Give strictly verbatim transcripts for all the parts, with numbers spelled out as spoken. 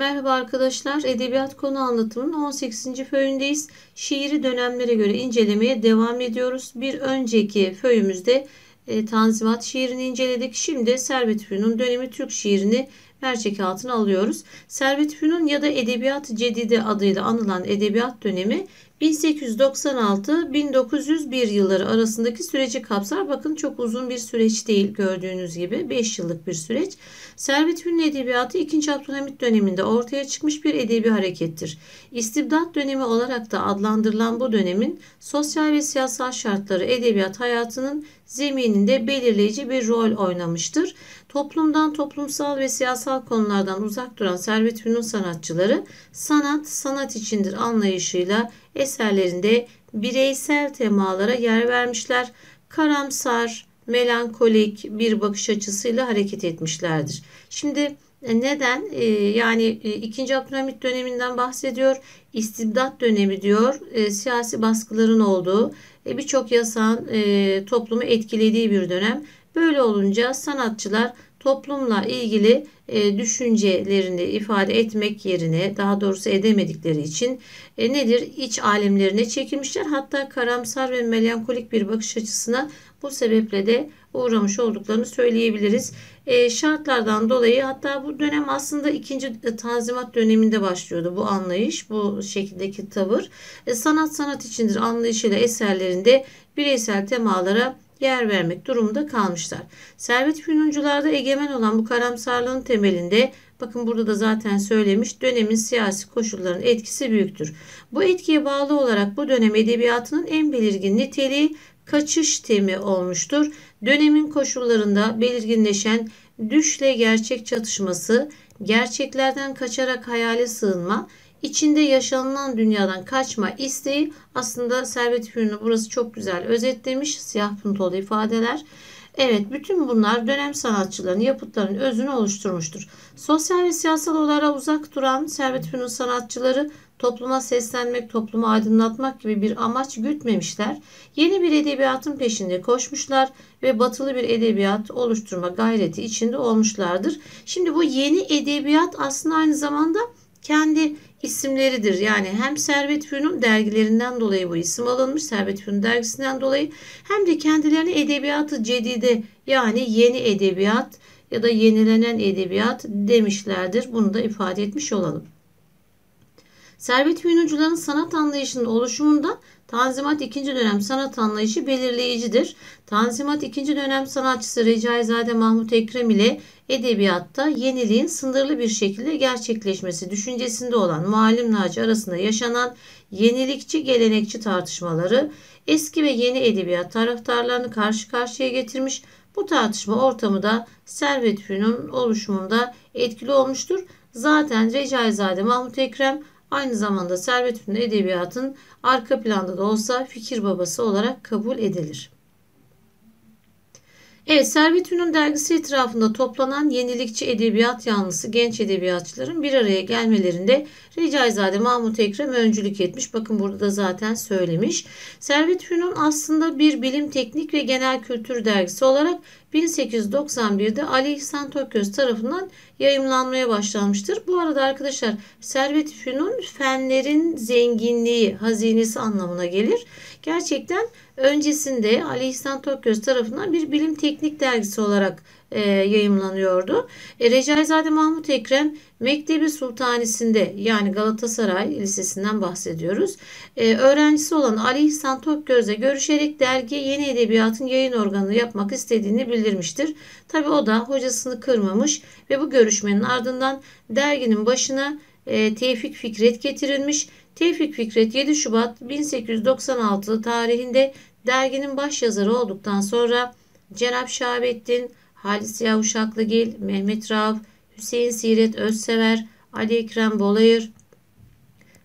Merhaba arkadaşlar, edebiyat konu anlatımının on sekizinci föyündeyiz. Şiiri dönemlere göre incelemeye devam ediyoruz. Bir önceki föyümüzde e, Tanzimat şiirini inceledik. Şimdi Servet Fünun dönemi Türk şiirini mercek altına alıyoruz. Servet Fünun ya da Edebiyat-ı Cedide adıyla anılan edebiyat dönemi bin sekiz yüz doksan altı bin dokuz yüz bir yılları arasındaki süreci kapsar. Bakın çok uzun bir süreç değil, gördüğünüz gibi beş yıllık bir süreç. Servet Fünun edebiyatı ikinci. Abdülhamit döneminde ortaya çıkmış bir edebi harekettir. İstibdat dönemi olarak da adlandırılan bu dönemin sosyal ve siyasal şartları edebiyat hayatının zemininde belirleyici bir rol oynamıştır. Toplumdan, toplumsal ve siyasal konulardan uzak duran Servet Fünun sanatçıları sanat, sanat içindir anlayışıyla eserlerinde bireysel temalara yer vermişler. Karamsar, melankolik bir bakış açısıyla hareket etmişlerdir. Şimdi neden? Yani ikinci. Abdülhamit döneminden bahsediyor. İstibdat dönemi diyor. Siyasi baskıların olduğu, birçok yasağın toplumu etkilediği bir dönem. Böyle olunca sanatçılar toplumla ilgili e, düşüncelerini ifade etmek yerine, daha doğrusu edemedikleri için e, nedir? İç alemlerine çekilmişler. Hatta karamsar ve melankolik bir bakış açısına bu sebeple de uğramış olduklarını söyleyebiliriz. E, şartlardan dolayı, hatta bu dönem aslında ikinci Tanzimat döneminde başlıyordu bu anlayış, bu şekildeki tavır. E, sanat sanat içindir anlayışıyla eserlerinde bireysel temalara yer vermek durumunda kalmışlar. Servet Fünuncularda egemen olan bu karamsarlığın temelinde, bakın burada da zaten söylemiş, dönemin siyasi koşullarının etkisi büyüktür. Bu etkiye bağlı olarak bu dönem edebiyatının en belirgin niteliği kaçış temi olmuştur. Dönemin koşullarında belirginleşen düşle gerçek çatışması, gerçeklerden kaçarak hayale sığınma, İçinde yaşanılan dünyadan kaçma isteği, aslında Servet Fünun'u burası çok güzel özetlemiş. Siyah puntolu ifadeler. Evet, bütün bunlar dönem sanatçılarının yapıtlarının özünü oluşturmuştur. Sosyal ve siyasal olaylara uzak duran Servet Fünun sanatçıları topluma seslenmek, toplumu aydınlatmak gibi bir amaç gütmemişler. Yeni bir edebiyatın peşinde koşmuşlar ve batılı bir edebiyat oluşturma gayreti içinde olmuşlardır. Şimdi bu yeni edebiyat aslında aynı zamanda kendi isimleridir. Yani hem Servet Fünun dergilerinden dolayı bu isim alınmış, Servet Fünun dergisinden dolayı, hem de kendilerine edebiyatı cedide, yani yeni edebiyat ya da yenilenen edebiyat demişlerdir. Bunu da ifade etmiş olalım. Servet Fünuncuların sanat anlayışının oluşumunda Tanzimat ikinci dönem sanat anlayışı belirleyicidir. Tanzimat ikinci dönem sanatçısı Recaizade Mahmut Ekrem ile edebiyatta yeniliğin sınırlı bir şekilde gerçekleşmesi düşüncesinde olan Muallim Naci arasında yaşanan yenilikçi gelenekçi tartışmaları eski ve yeni edebiyat taraftarlarını karşı karşıya getirmiş. Bu tartışma ortamı da Servet Fünun'un oluşumunda etkili olmuştur. Zaten Recaizade Mahmut Ekrem aynı zamanda Servet Fünun edebiyatın arka planda da olsa fikir babası olarak kabul edilir. Evet, Servet Fünun dergisi etrafında toplanan yenilikçi edebiyat yanlısı genç edebiyatçıların bir araya gelmelerinde Recaizade Mahmut Ekrem öncülük etmiş. Bakın burada da zaten söylemiş. Servet Fünun aslında bir bilim, teknik ve genel kültür dergisi olarak bin sekiz yüz doksan bir'de Ali İhsan Toköz tarafından yayımlanmaya başlanmıştır. Bu arada arkadaşlar, Servet Fünun fenlerin zenginliği, hazinesi anlamına gelir. Gerçekten öncesinde Ali İhsan Toköz tarafından bir bilim teknik dergisi olarak e, yayımlanıyordu. E, Recaizade Mahmut Ekrem Mektebi Sultanisi'nde, yani Galatasaray Lisesi'nden bahsediyoruz, E, öğrencisi olan Ali İhsan Tokgöz'le görüşerek dergiye yeni edebiyatın yayın organını yapmak istediğini bildirmiştir. Tabi o da hocasını kırmamış ve bu görüşmenin ardından derginin başına e, Tevfik Fikret getirilmiş. Tevfik Fikret yedi Şubat bin sekiz yüz doksan altı tarihinde derginin başyazarı olduktan sonra Cenap Şahabettin, Halis Ziya Uşaklıgil, Mehmet Rauf, Hüseyin Siret Özsever, Ali Ekrem Bolayır,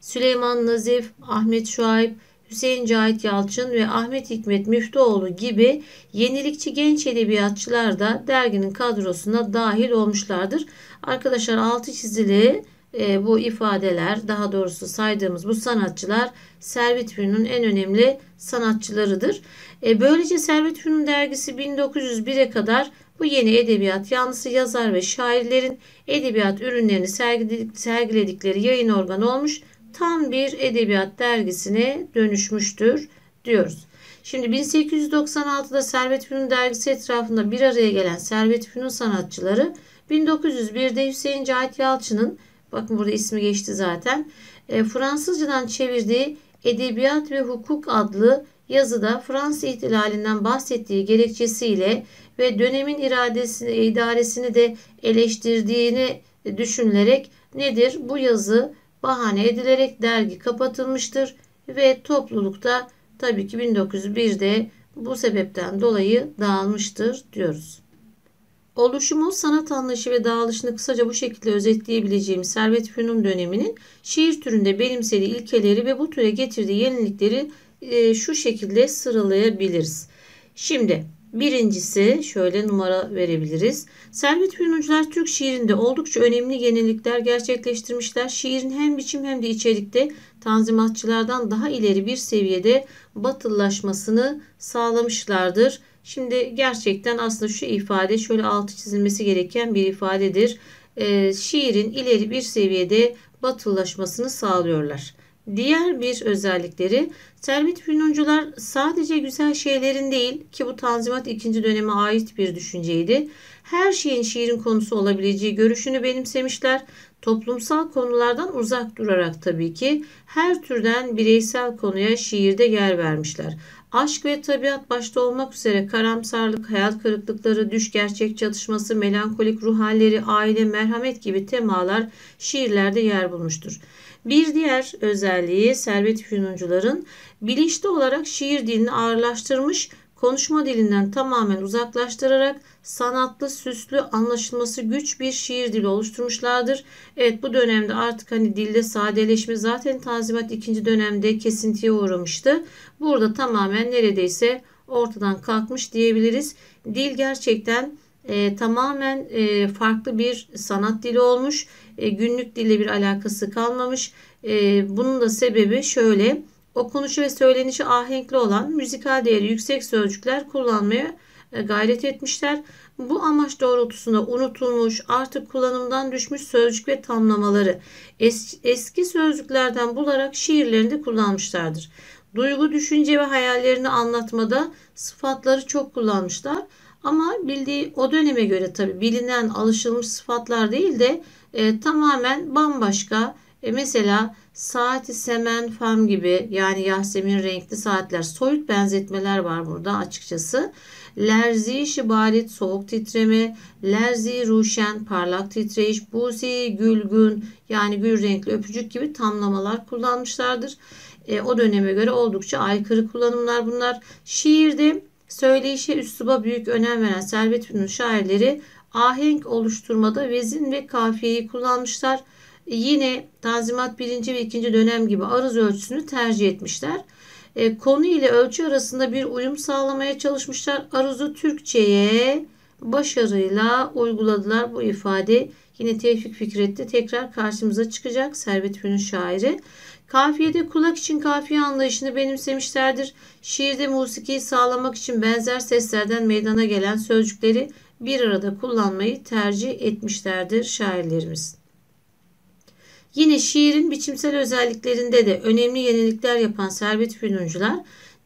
Süleyman Nazif, Ahmet Şuayb, Hüseyin Cahit Yalçın ve Ahmet Hikmet Müftüoğlu gibi yenilikçi genç edebiyatçılar da derginin kadrosuna dahil olmuşlardır. Arkadaşlar, altı çizili e, bu ifadeler, daha doğrusu saydığımız bu sanatçılar Servet Fünun'un en önemli sanatçılarıdır. E, böylece Servet Fünun dergisi bin dokuz yüz bir'e kadar Bu yeni edebiyat yanlısı yazar ve şairlerin edebiyat ürünlerini sergiledikleri yayın organı olmuş, tam bir edebiyat dergisine dönüşmüştür diyoruz. Şimdi bin sekiz yüz doksan altıda Servet Fünun dergisi etrafında bir araya gelen Servet Fünun sanatçıları bin dokuz yüz birde Hüseyin Cahit Yalçın'ın, bakın burada ismi geçti zaten, e, Fransızcadan çevirdiği Edebiyat ve Hukuk adlı yazıda Fransa ihtilalinden bahsettiği gerekçesiyle ve dönemin iradesini, idaresini de eleştirdiğini düşünülerek nedir? Bu yazı bahane edilerek dergi kapatılmıştır ve toplulukta tabii ki bin dokuz yüz birde bu sebepten dolayı dağılmıştır diyoruz. Oluşumu, sanat anlayışı ve dağılışını kısaca bu şekilde özetleyebileceğim Servet Fünun döneminin şiir türünde benimsediği ilkeleri ve bu türe getirdiği yenilikleri e, şu şekilde sıralayabiliriz. Şimdi birincisi, şöyle numara verebiliriz. Servet Fünuncular Türk şiirinde oldukça önemli yenilikler gerçekleştirmişler. Şiirin hem biçim hem de içerikte tanzimatçılardan daha ileri bir seviyede batılılaşmasını sağlamışlardır. Şimdi gerçekten aslında şu ifade şöyle altı çizilmesi gereken bir ifadedir. E, şiirin ileri bir seviyede batılılaşmasını sağlıyorlar. Diğer bir özellikleri, Servet Fünuncular sadece güzel şeylerin değil, ki bu Tanzimat ikinci döneme ait bir düşünceydi, her şeyin şiirin konusu olabileceği görüşünü benimsemişler. Toplumsal konulardan uzak durarak tabii ki her türden bireysel konuya şiirde yer vermişler. Aşk ve tabiat başta olmak üzere karamsarlık, hayal kırıklıkları, düş gerçek çatışması, melankolik ruh halleri, aile, merhamet gibi temalar şiirlerde yer bulmuştur. Bir diğer özelliği, Servet Fünuncuların bilinçli olarak şiir dilini ağırlaştırmış, konuşma dilinden tamamen uzaklaştırarak sanatlı, süslü, anlaşılması güç bir şiir dili oluşturmuşlardır. Evet, bu dönemde artık hani dilde sadeleşme zaten Tanzimat ikinci dönemde kesintiye uğramıştı. Burada tamamen neredeyse ortadan kalkmış diyebiliriz. Dil gerçekten e, tamamen e, farklı bir sanat dili olmuş. E, günlük dille bir alakası kalmamış. E, bunun da sebebi şöyle: okunuşu ve söylenişi ahenkli olan, müzikal değeri yüksek sözcükler kullanmaya gayret etmişler. Bu amaç doğrultusunda unutulmuş, artık kullanımdan düşmüş sözcük ve tamlamaları es eski sözcüklerden bularak şiirlerinde kullanmışlardır. Duygu, düşünce ve hayallerini anlatmada sıfatları çok kullanmışlar. Ama bildiği o döneme göre tabii bilinen, alışılmış sıfatlar değil de e, tamamen bambaşka. E, mesela saati semen fam gibi, yani Yasemin renkli saatler, soyut benzetmeler var burada açıkçası. Lerzi şibalet, soğuk titreme, lerzi ruşen, parlak titreyiş, buzi gülgün, yani gül renkli öpücük gibi tamlamalar kullanmışlardır. E, o döneme göre oldukça aykırı kullanımlar bunlar. Şiirde söyleyişe, üsluba büyük önem veren Servet Fünun şairleri ahenk oluşturmada vezin ve kafiyeyi kullanmışlar. Yine Tanzimat birinci ve ikinci dönem gibi arız ölçüsünü tercih etmişler. E, konu ile ölçü arasında bir uyum sağlamaya çalışmışlar. Aruzu Türkçe'ye başarıyla uyguladılar. Bu ifade yine Tevfik Fikret'te tekrar karşımıza çıkacak, Servet Fünun şairi. Kafiyede kulak için kafiye anlayışını benimsemişlerdir. Şiirde musikiyi sağlamak için benzer seslerden meydana gelen sözcükleri bir arada kullanmayı tercih etmişlerdir şairlerimiz. Yine şiirin biçimsel özelliklerinde de önemli yenilikler yapan Servet Fünuncular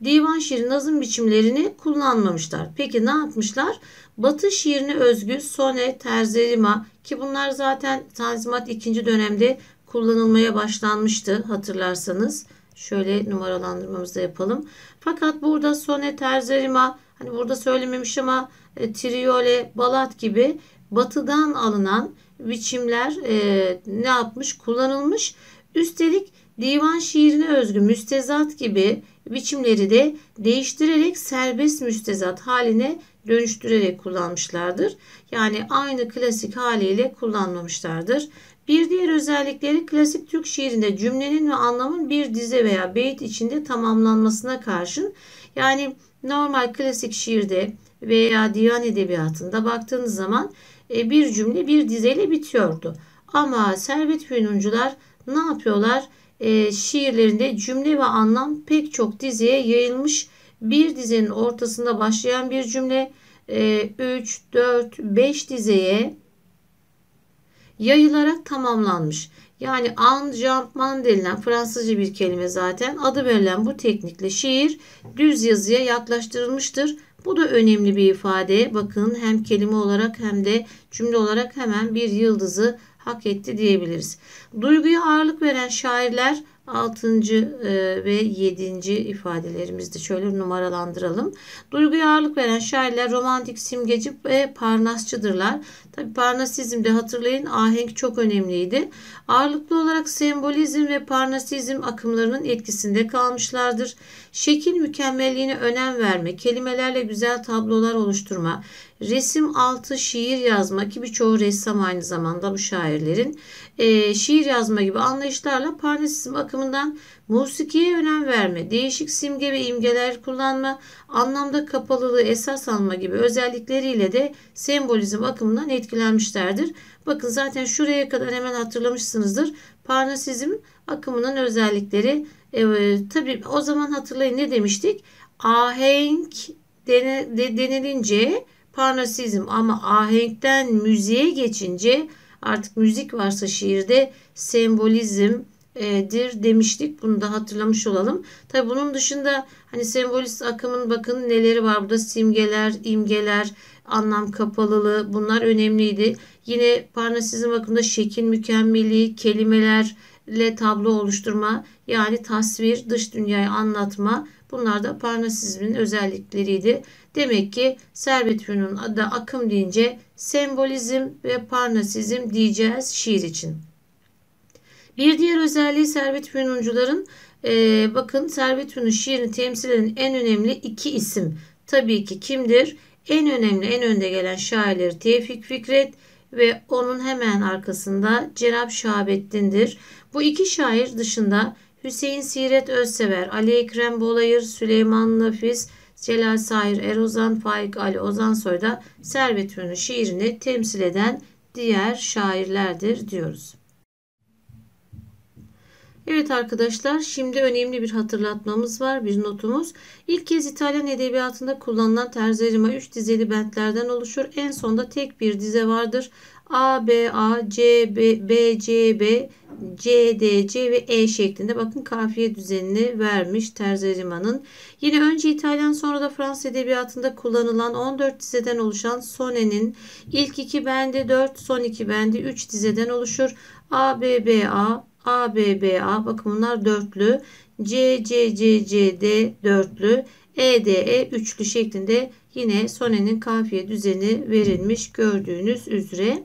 divan şiiri, nazım biçimlerini kullanmamışlar. Peki ne yapmışlar? Batı şiirine özgü sone, terzerima, ki bunlar zaten Tanzimat ikinci dönemde kullanılmaya başlanmıştı hatırlarsanız. Şöyle numaralandırmamızı yapalım. Fakat burada sone, terzerima, hani burada söylememiş ama e, triole, balat gibi batıdan alınan biçimler e, ne yapmış? Kullanılmış. Üstelik divan şiirine özgü müstezat gibi biçimleri de değiştirerek serbest müstezat haline dönüştürerek kullanmışlardır. Yani aynı klasik haliyle kullanmamışlardır. Bir diğer özellikleri, klasik Türk şiirinde cümlenin ve anlamın bir dize veya beyt içinde tamamlanmasına karşın, yani normal klasik şiirde veya divan edebiyatında baktığınız zaman bir cümle bir dizeyle bitiyordu. Ama Servet Fünuncular ne yapıyorlar? E, şiirlerinde cümle ve anlam pek çok dizeye yayılmış. Bir dizenin ortasında başlayan bir cümle, üç, dört, beş dizeye yayılarak tamamlanmış. Yani enjambman denilen Fransızca bir kelime zaten. Adı verilen bu teknikle şiir düz yazıya yaklaştırılmıştır. Bu da önemli bir ifade. Bakın hem kelime olarak hem de cümle olarak hemen bir yıldızı hak etti diyebiliriz. Duyguya ağırlık veren şairler altıncı ve yedinci ifadelerimizde şöyle numaralandıralım. Duyguya ağırlık veren şairler romantik, simgeci ve parnasçıdırlar. Tabii parnasizmde hatırlayın ahenk çok önemliydi. Ağırlıklı olarak sembolizm ve parnasizm akımlarının etkisinde kalmışlardır. Şekil mükemmelliğine önem verme, kelimelerle güzel tablolar oluşturma, resim altı şiir yazma ki birçoğu ressam aynı zamanda bu şairlerin e, şiir yazma gibi anlayışlarla parnasizm akımından musikiye önem verme, değişik simge ve imgeler kullanma, anlamda kapalılığı esas alma gibi özellikleriyle de sembolizm akımından etkilenmişlerdir. Bakın zaten şuraya kadar hemen hatırlamışsınızdır. Parnasizm akımının özellikleri e, tabii o zaman hatırlayın ne demiştik? Ahenk denilince parnasizm ama ahenkten müziğe geçince artık müzik varsa şiirde sembolizmdir demiştik. Bunu da hatırlamış olalım. Tabi bunun dışında hani sembolist akımın bakın neleri var burada, simgeler, imgeler, anlam kapalılığı bunlar önemliydi. Yine parnasizm akımında şekil mükemmelliği, kelimelerle tablo oluşturma yani tasvir, dış dünyayı anlatma. Bunlar da parnasizmin özellikleriydi. Demek ki Servet Fünun'un adı akım deyince sembolizm ve parnasizm diyeceğiz şiir için. Bir diğer özelliği Servet Fünuncuların e, bakın Servet Fünun şiirini temsil eden en önemli iki isim. Tabii ki kimdir? En önemli en önde gelen şairleri Tevfik Fikret ve onun hemen arkasında Cenap Şahabettin'dir. Bu iki şair dışında Hüseyin Siret Özsever, Ali Ekrem Bolayır, Süleyman Nafis, Celal Sahir Erozan, Faik Ali Ozansoy da Servet Fünun şiirini temsil eden diğer şairlerdir diyoruz. Evet arkadaşlar, şimdi önemli bir hatırlatmamız var, bir notumuz. İlk kez İtalyan edebiyatında kullanılan terzerima üç dizeli bentlerden oluşur. En sonda tek bir dize vardır. A, B, A, C, B, B, C, B, C, D, C ve E şeklinde bakın kafiye düzenini vermiş terzerimanın. Yine önce İtalyan sonra da Fransız edebiyatında kullanılan on dört dizeden oluşan sonenin ilk iki bendi dört, son iki bendi üç dizeden oluşur. A, B, B, A, A, B, B, A bakın bunlar dörtlü. C, C, C, C, D dörtlü. E, D, E üçlü şeklinde yine sonenin kafiye düzeni verilmiş gördüğünüz üzere.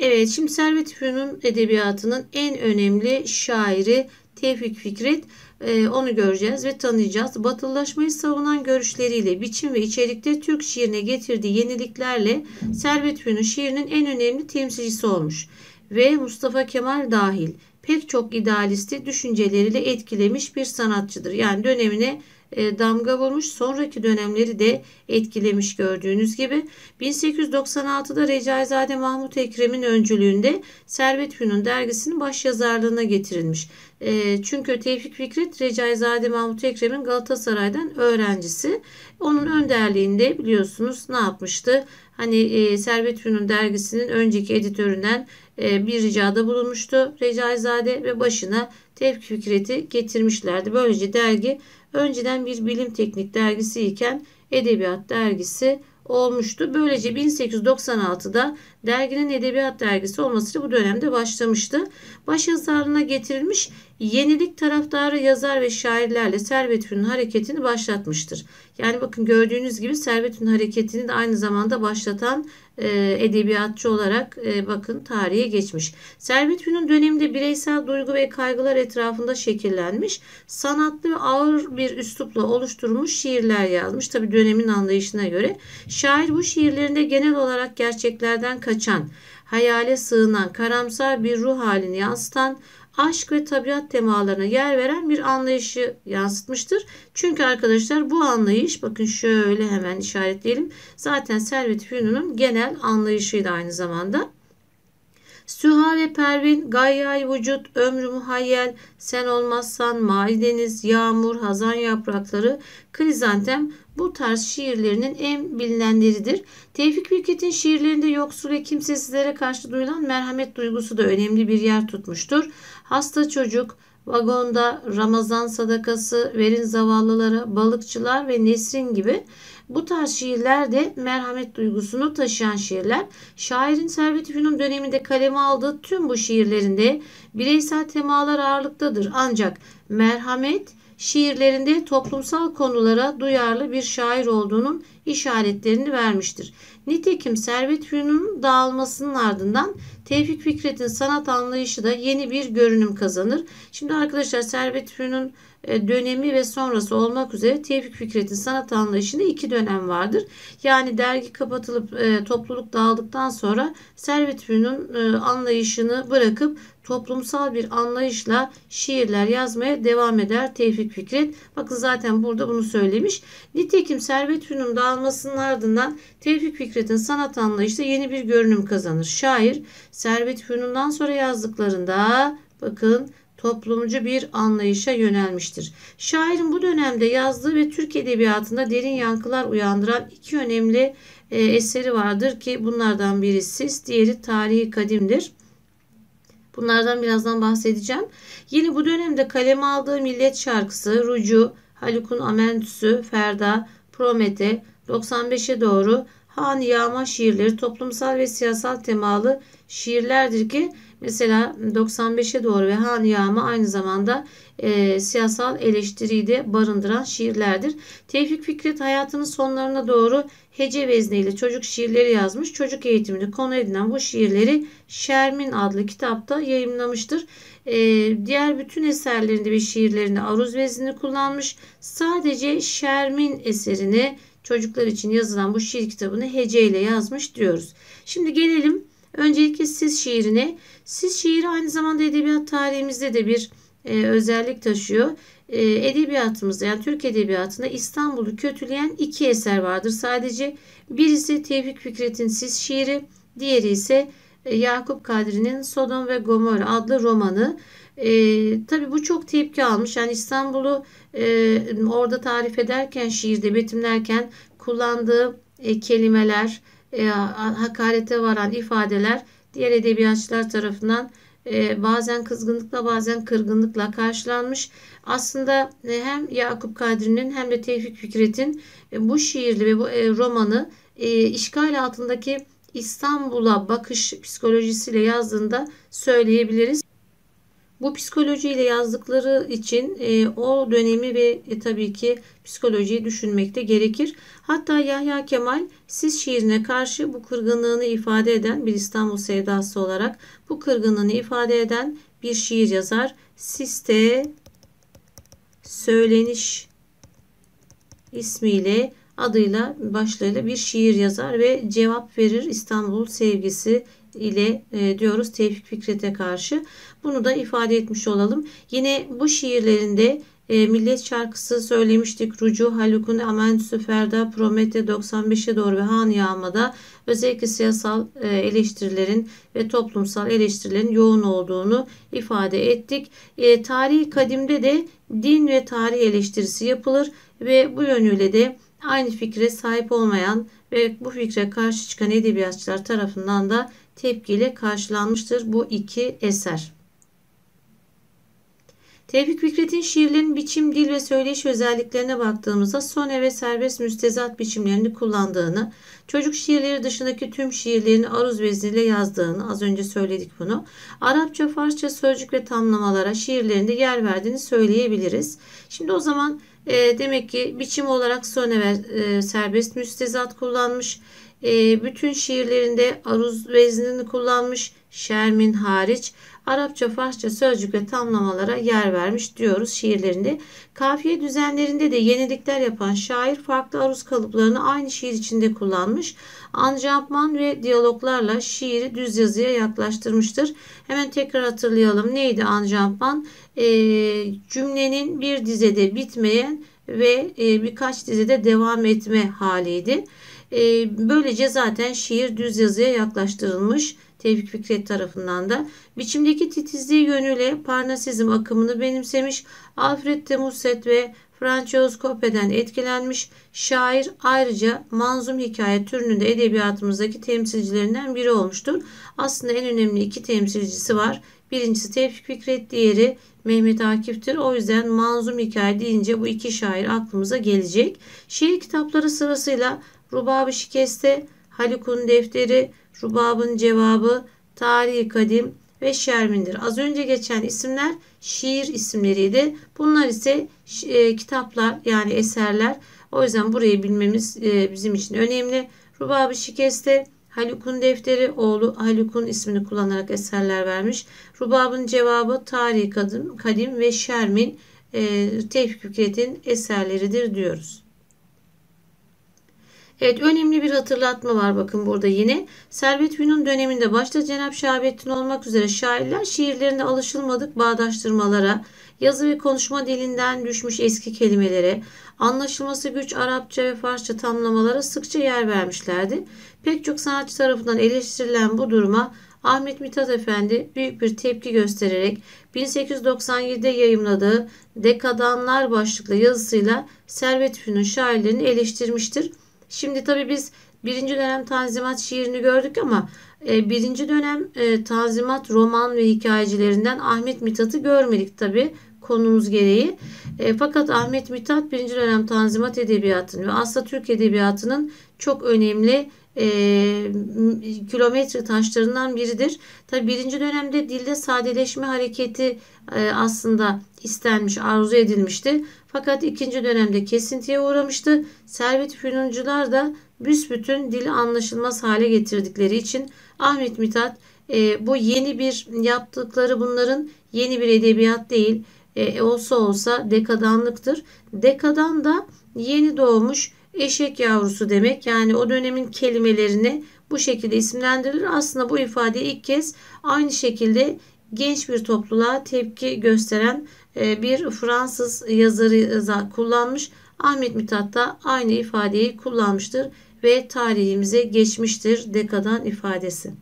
Evet şimdi Servet Fünun edebiyatının en önemli şairi Tevfik Fikret e, onu göreceğiz ve tanıyacağız. Batılılaşmayı savunan görüşleriyle biçim ve içerikte Türk şiirine getirdiği yeniliklerle Servet Fünun şiirinin en önemli temsilcisi olmuş. Ve Mustafa Kemal dahil pek çok idealisti düşünceleriyle etkilemiş bir sanatçıdır. Yani dönemine damga vurmuş, sonraki dönemleri de etkilemiş gördüğünüz gibi. bin sekiz yüz doksan altıda Recaizade Mahmut Ekrem'in öncülüğünde Servet Fünun dergisinin baş yazarlığına getirilmiş. Çünkü Tevfik Fikret Recaizade Mahmut Ekrem'in Galatasaray'dan öğrencisi. Onun önderliğinde biliyorsunuz ne yapmıştı? Hani Servet Fünun dergisinin önceki editöründen bir ricada bulunmuştu Recaizade ve başına Tevfik Fikret'i getirmişlerdi. Böylece dergi önceden bir bilim teknik dergisi iken edebiyat dergisi olmuştu. Böylece bin sekiz yüz doksan altıda derginin edebiyat dergisi olması bu dönemde başlamıştı. Başyazarlığına getirilmiş yenilik taraftarı yazar ve şairlerle Servet Fünun hareketini başlatmıştır. Yani bakın gördüğünüz gibi Servet Fünun hareketini de aynı zamanda başlatan e, edebiyatçı olarak e, bakın tarihe geçmiş. Servet Fünun döneminde bireysel duygu ve kaygılar etrafında şekillenmiş, sanatlı ve ağır bir üslupla oluşturulmuş şiirler yazmış. Tabi dönemin anlayışına göre şair bu şiirlerinde genel olarak gerçeklerden kaçan, hayale sığınan, karamsar bir ruh halini yansıtan, aşk ve tabiat temalarına yer veren bir anlayışı yansıtmıştır. Çünkü arkadaşlar bu anlayış bakın şöyle hemen işaretleyelim. Zaten Servet Fünun'un genel anlayışıydı aynı zamanda. Süha ve Pervin, gayyay vücut, ömrü muhayyel, sen olmazsan, maideniz, yağmur, hazan yaprakları, krizantem bu tarz şiirlerinin en bilinenleridir. Tevfik Fikret'in şiirlerinde yoksul ve kimsesizlere karşı duyulan merhamet duygusu da önemli bir yer tutmuştur. Hasta çocuk, vagonda, Ramazan sadakası, verin zavallılara, balıkçılar ve Nesrin gibi bu tarz şiirler de merhamet duygusunu taşıyan şiirler. Şairin Servet-i Fünun döneminde kaleme aldığı tüm bu şiirlerinde bireysel temalar ağırlıktadır. Ancak merhamet şiirlerinde toplumsal konulara duyarlı bir şair olduğunun işaretlerini vermiştir. Nitekim Servet-i Fünun'un dağılmasının ardından Tevfik Fikret'in sanat anlayışı da yeni bir görünüm kazanır. Şimdi arkadaşlar Servet-i Fünun dönemi ve sonrası olmak üzere Tevfik Fikret'in sanat anlayışında iki dönem vardır. Yani dergi kapatılıp topluluk dağıldıktan sonra Servet-i Fünun anlayışını bırakıp toplumsal bir anlayışla şiirler yazmaya devam eder Tevfik Fikret. Bakın zaten burada bunu söylemiş. Nitekim Servet-i Fünun dağılmasının ardından Tevfik Fikret'in sanat anlayışı da yeni bir görünüm kazanır. Şair Servet-i Fünun'dan sonra yazdıklarında bakın toplumcu bir anlayışa yönelmiştir. Şairin bu dönemde yazdığı ve Türk edebiyatında derin yankılar uyandıran iki önemli e, eseri vardır ki bunlardan biri Sis, diğeri Tarihi Kadim'dir. Bunlardan birazdan bahsedeceğim. Yine bu dönemde kaleme aldığı Millet Şarkısı, Rucu, Haluk'un Amentüsü, Ferda, Promete, doksan beşe doğru Han Yağma şiirleri toplumsal ve siyasal temalı şiirlerdir ki mesela doksan beşe doğru ve Han Yağma aynı zamanda e, siyasal eleştiriyi de barındıran şiirlerdir. Tevfik Fikret hayatının sonlarına doğru hece vezniyle çocuk şiirleri yazmış. Çocuk eğitimini konu edinen bu şiirleri Şermin adlı kitapta yayımlamıştır. E, diğer bütün eserlerinde ve şiirlerinde aruz veznini kullanmış. Sadece Şermin eserini çocuklar için yazılan bu şiir kitabını hece ile yazmış diyoruz. Şimdi gelelim öncelikle Sis şiirine. Sis şiiri aynı zamanda edebiyat tarihimizde de bir e, özellik taşıyor. E, edebiyatımızda yani Türk edebiyatında İstanbul'u kötüleyen iki eser vardır. Sadece birisi Tevfik Fikret'in Sis şiiri, diğeri ise e, Yakup Kadri'nin Sodom ve Gomorra adlı romanı. E, tabii bu çok tepki almış. Yani İstanbul'u e, orada tarif ederken, şiirde betimlerken kullandığı e, kelimeler, E, hakarete varan ifadeler diğer edebiyatçılar tarafından e, bazen kızgınlıkla bazen kırgınlıkla karşılanmış. Aslında e, hem Yakup Kadri'nin hem de Tevfik Fikret'in e, bu şiirli ve bu e, romanı e, işgal altındaki İstanbul'a bakış psikolojisiyle yazdığında söyleyebiliriz. Bu psikolojiyle yazdıkları için e, o dönemi ve e, tabii ki psikolojiyi düşünmek de gerekir. Hatta Yahya Kemal Sis şiirine karşı bu kırgınlığını ifade eden bir İstanbul sevdası olarak bu kırgınlığını ifade eden bir şiir yazar. Sis'te Söyleniş ismiyle adıyla başlığıyla bir şiir yazar ve cevap verir İstanbul sevgisi ile e, diyoruz Tevfik Fikret'e karşı. Bunu da ifade etmiş olalım. Yine bu şiirlerinde e, Millet Şarkısı söylemiştik. Rucu, Haluk'un Amentüsü, Ferda, Promete, doksan beşe doğru ve Han Yağma'da özellikle siyasal e, eleştirilerin ve toplumsal eleştirilerin yoğun olduğunu ifade ettik. E, Tarihi Kadim'de de din ve tarih eleştirisi yapılır ve bu yönüyle de aynı fikre sahip olmayan ve bu fikre karşı çıkan edebiyatçılar tarafından da tepkiyle karşılanmıştır bu iki eser. Tevfik Fikret'in şiirlerinin biçim, dil ve söyleyiş özelliklerine baktığımızda sone ve serbest müstezat biçimlerini kullandığını, çocuk şiirleri dışındaki tüm şiirlerini aruz vezniyle yazdığını, az önce söyledik bunu, Arapça, Farsça sözcük ve tamlamalara şiirlerinde yer verdiğini söyleyebiliriz. Şimdi o zaman e, demek ki biçim olarak sone ve e, serbest müstezat kullanmış, e, bütün şiirlerinde aruz veznini kullanmış, Şermin hariç, Arapça, Farsça sözcük ve tamlamalara yer vermiş diyoruz şiirlerinde. Kafiye düzenlerinde de yenilikler yapan şair farklı aruz kalıplarını aynı şiir içinde kullanmış. Anjambman ve diyaloglarla şiiri düz yazıya yaklaştırmıştır. Hemen tekrar hatırlayalım. Neydi anjambman? E, cümlenin bir dizede bitmeyen ve e, birkaç dizede devam etme haliydi. Böylece zaten şiir düz yazıya yaklaştırılmış Tevfik Fikret tarafından da. Biçimdeki titizliği yönüyle Parnasizm akımını benimsemiş, Alfred de Musset ve François Coppe'den etkilenmiş şair ayrıca manzum hikaye türünün de edebiyatımızdaki temsilcilerinden biri olmuştur. Aslında en önemli iki temsilcisi var. Birincisi Tevfik Fikret, diğeri Mehmet Akif'tir. O yüzden manzum hikaye deyince bu iki şair aklımıza gelecek. Şiir kitapları sırasıyla Rubab-ı Şikeste, Haluk'un Defteri, Rubab'ın Cevabı, Tarih-i Kadim ve Şermin'dir. Az önce geçen isimler şiir isimleriydi. Bunlar ise e, kitaplar, yani eserler. O yüzden burayı bilmemiz e, bizim için önemli. Rubab-ı Şikeste, Haluk'un Defteri, oğlu Haluk'un ismini kullanarak eserler vermiş. Rubab'ın Cevabı, Tarih-i Kadim, Kadim ve Şermin e, Tevfik Fikret'in eserleridir diyoruz. Evet, önemli bir hatırlatma var bakın burada yine. Servet Fünun döneminde başta Cenab-ı Şahabettin olmak üzere şairler şiirlerinde alışılmadık bağdaştırmalara, yazı ve konuşma dilinden düşmüş eski kelimelere, anlaşılması güç Arapça ve Farsça tamlamalara sıkça yer vermişlerdi. Pek çok sanatçı tarafından eleştirilen bu duruma Ahmet Mithat Efendi büyük bir tepki göstererek bin sekiz yüz doksan yedi'de yayımladığı Dekadanlar başlıklı yazısıyla Servet Fünun şairlerini eleştirmiştir. Şimdi tabii biz birinci dönem Tanzimat şiirini gördük ama birinci dönem Tanzimat roman ve hikayecilerinden Ahmet Mithat'ı görmedik tabii konumuz gereği. Fakat Ahmet Mithat birinci dönem Tanzimat edebiyatının ve aslında Türk edebiyatının çok önemli E, kilometre taşlarından biridir. Tabi birinci dönemde dilde sadeleşme hareketi e, aslında istenmiş, arzu edilmişti. Fakat ikinci dönemde kesintiye uğramıştı. Servet-i Fünuncular da büsbütün dili anlaşılmaz hale getirdikleri için Ahmet Mithat e, bu yeni bir yaptıkları bunların yeni bir edebiyat değil. E, olsa olsa dekadanlıktır. Dekadan da yeni doğmuş eşek yavrusu demek. Yani o dönemin kelimelerini bu şekilde isimlendirilir. Aslında bu ifade ilk kez aynı şekilde genç bir topluluğa tepki gösteren bir Fransız yazarı kullanmış. Ahmet Mithat da aynı ifadeyi kullanmıştır ve tarihimize geçmiştir dekadan ifadesi.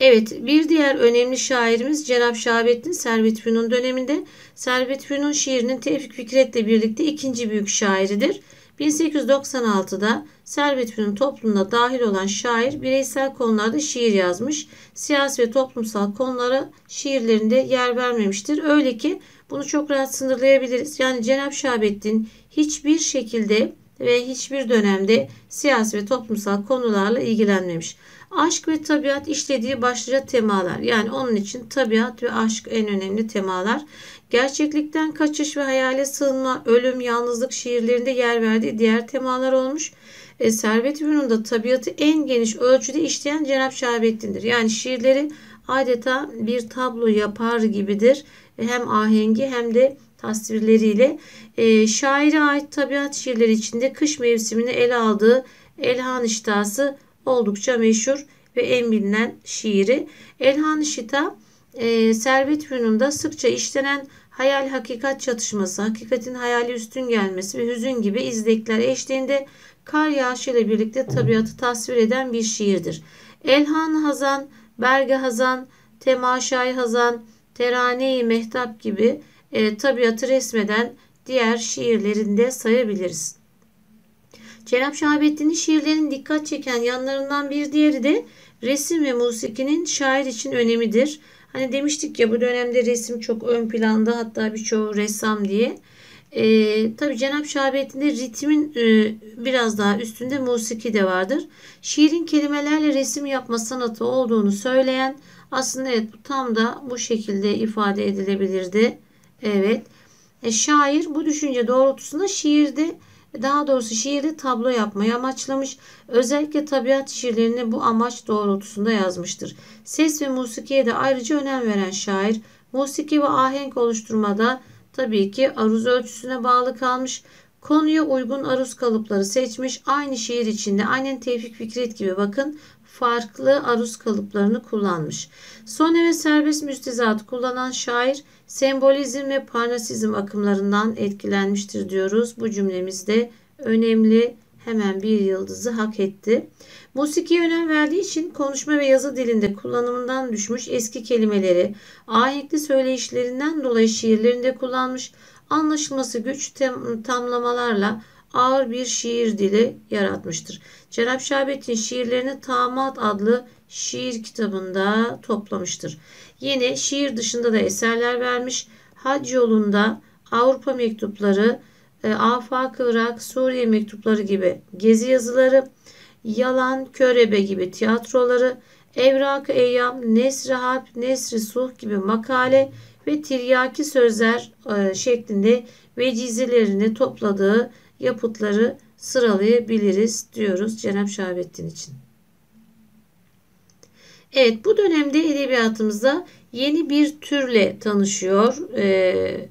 Evet, bir diğer önemli şairimiz Cenab-ı Şahabettin Servet Fünun döneminde. Servet Fünun şiirinin Tevfik Fikret'le birlikte ikinci büyük şairidir. bin sekiz yüz doksan altı'da Servet Fünun toplumuna dahil olan şair bireysel konularda şiir yazmış. Siyasi ve toplumsal konulara şiirlerinde yer vermemiştir. Öyle ki bunu çok rahat sınırlayabiliriz. Yani Cenab-ı Şahabettin hiçbir şekilde ve hiçbir dönemde siyasi ve toplumsal konularla ilgilenmemiş. Aşk ve tabiat işlediği başlıca temalar, yani onun için tabiat ve aşk en önemli temalar. Gerçeklikten kaçış ve hayale sığınma, ölüm, yalnızlık şiirlerinde yer verdiği diğer temalar olmuş. E, Servet-i Fünun'da tabiatı en geniş ölçüde işleyen Cenab-ı Şahabettin'dir. Yani şiirleri adeta bir tablo yapar gibidir. E, hem ahengi hem de tasvirleriyle. E, şaire ait tabiat şiirleri içinde kış mevsimini ele aldığı Elhan İştası oldukça meşhur ve en bilinen şiiri. Elhan-ı Şita, e, Servet Fünun'da sıkça işlenen hayal hakikat çatışması, hakikatin hayali üstün gelmesi ve hüzün gibi izlekler eşliğinde kar yağışı ile birlikte tabiatı tasvir eden bir şiirdir. Elhan Hazan, Berge Hazan, Temaşay Hazan, Terane-i Mehtap gibi e, tabiatı resmeden diğer şiirlerinde sayabiliriz. Cenab-ı Şahabettin'in şiirlerinin dikkat çeken yanlarından bir diğeri de resim ve musikinin şair için önemidir. Hani demiştik ya, bu dönemde resim çok ön planda, hatta birçoğu ressam diye. Ee, tabii Cenab-ı Şahabettin'de ritmin e, biraz daha üstünde musiki de vardır. Şiirin kelimelerle resim yapma sanatı olduğunu söyleyen, aslında evet tam da bu şekilde ifade edilebilirdi. Evet, e, şair bu düşünce doğrultusunda şiirde Daha doğrusu şiirde tablo yapmayı amaçlamış. Özellikle tabiat şiirlerini bu amaç doğrultusunda yazmıştır. Ses ve musikiye de ayrıca önem veren şair, musiki ve ahenk oluşturmada tabii ki aruz ölçüsüne bağlı kalmış. Konuya uygun aruz kalıpları seçmiş. Aynı şiir içinde aynen Tevfik Fikret gibi bakın farklı aruz kalıplarını kullanmış. Sone ve serbest müstezatı kullanan şair sembolizm ve parnasizm akımlarından etkilenmiştir diyoruz. Bu cümlemiz de önemli. hemen bir yıldızı hak etti. Musiki'ye önem verdiği için konuşma ve yazı dilinde kullanımından düşmüş eski kelimeleri, ahenkli söyleyişlerinden dolayı şiirlerinde kullanmış, anlaşılması güç tamlamalarla ağır bir şiir dili yaratmıştır. Cenab-ı Şahbet'in şiirlerini Tamat adlı şiir kitabında toplamıştır. Yine şiir dışında da eserler vermiş. Hac yolunda, Avrupa mektupları, Afak-ı Irak, Suriye mektupları gibi gezi yazıları, Yalan, Körebe gibi tiyatroları, Evrak-ı Eyyam, Nesr-i Harp, Nesr-i Suh gibi makale ve tiryaki sözler şeklinde vecizelerini topladığı yapıtları sıralayabiliriz diyoruz Cenab-ı Şahabettin için. Evet, bu dönemde edebiyatımızda yeni bir türle tanışıyor e,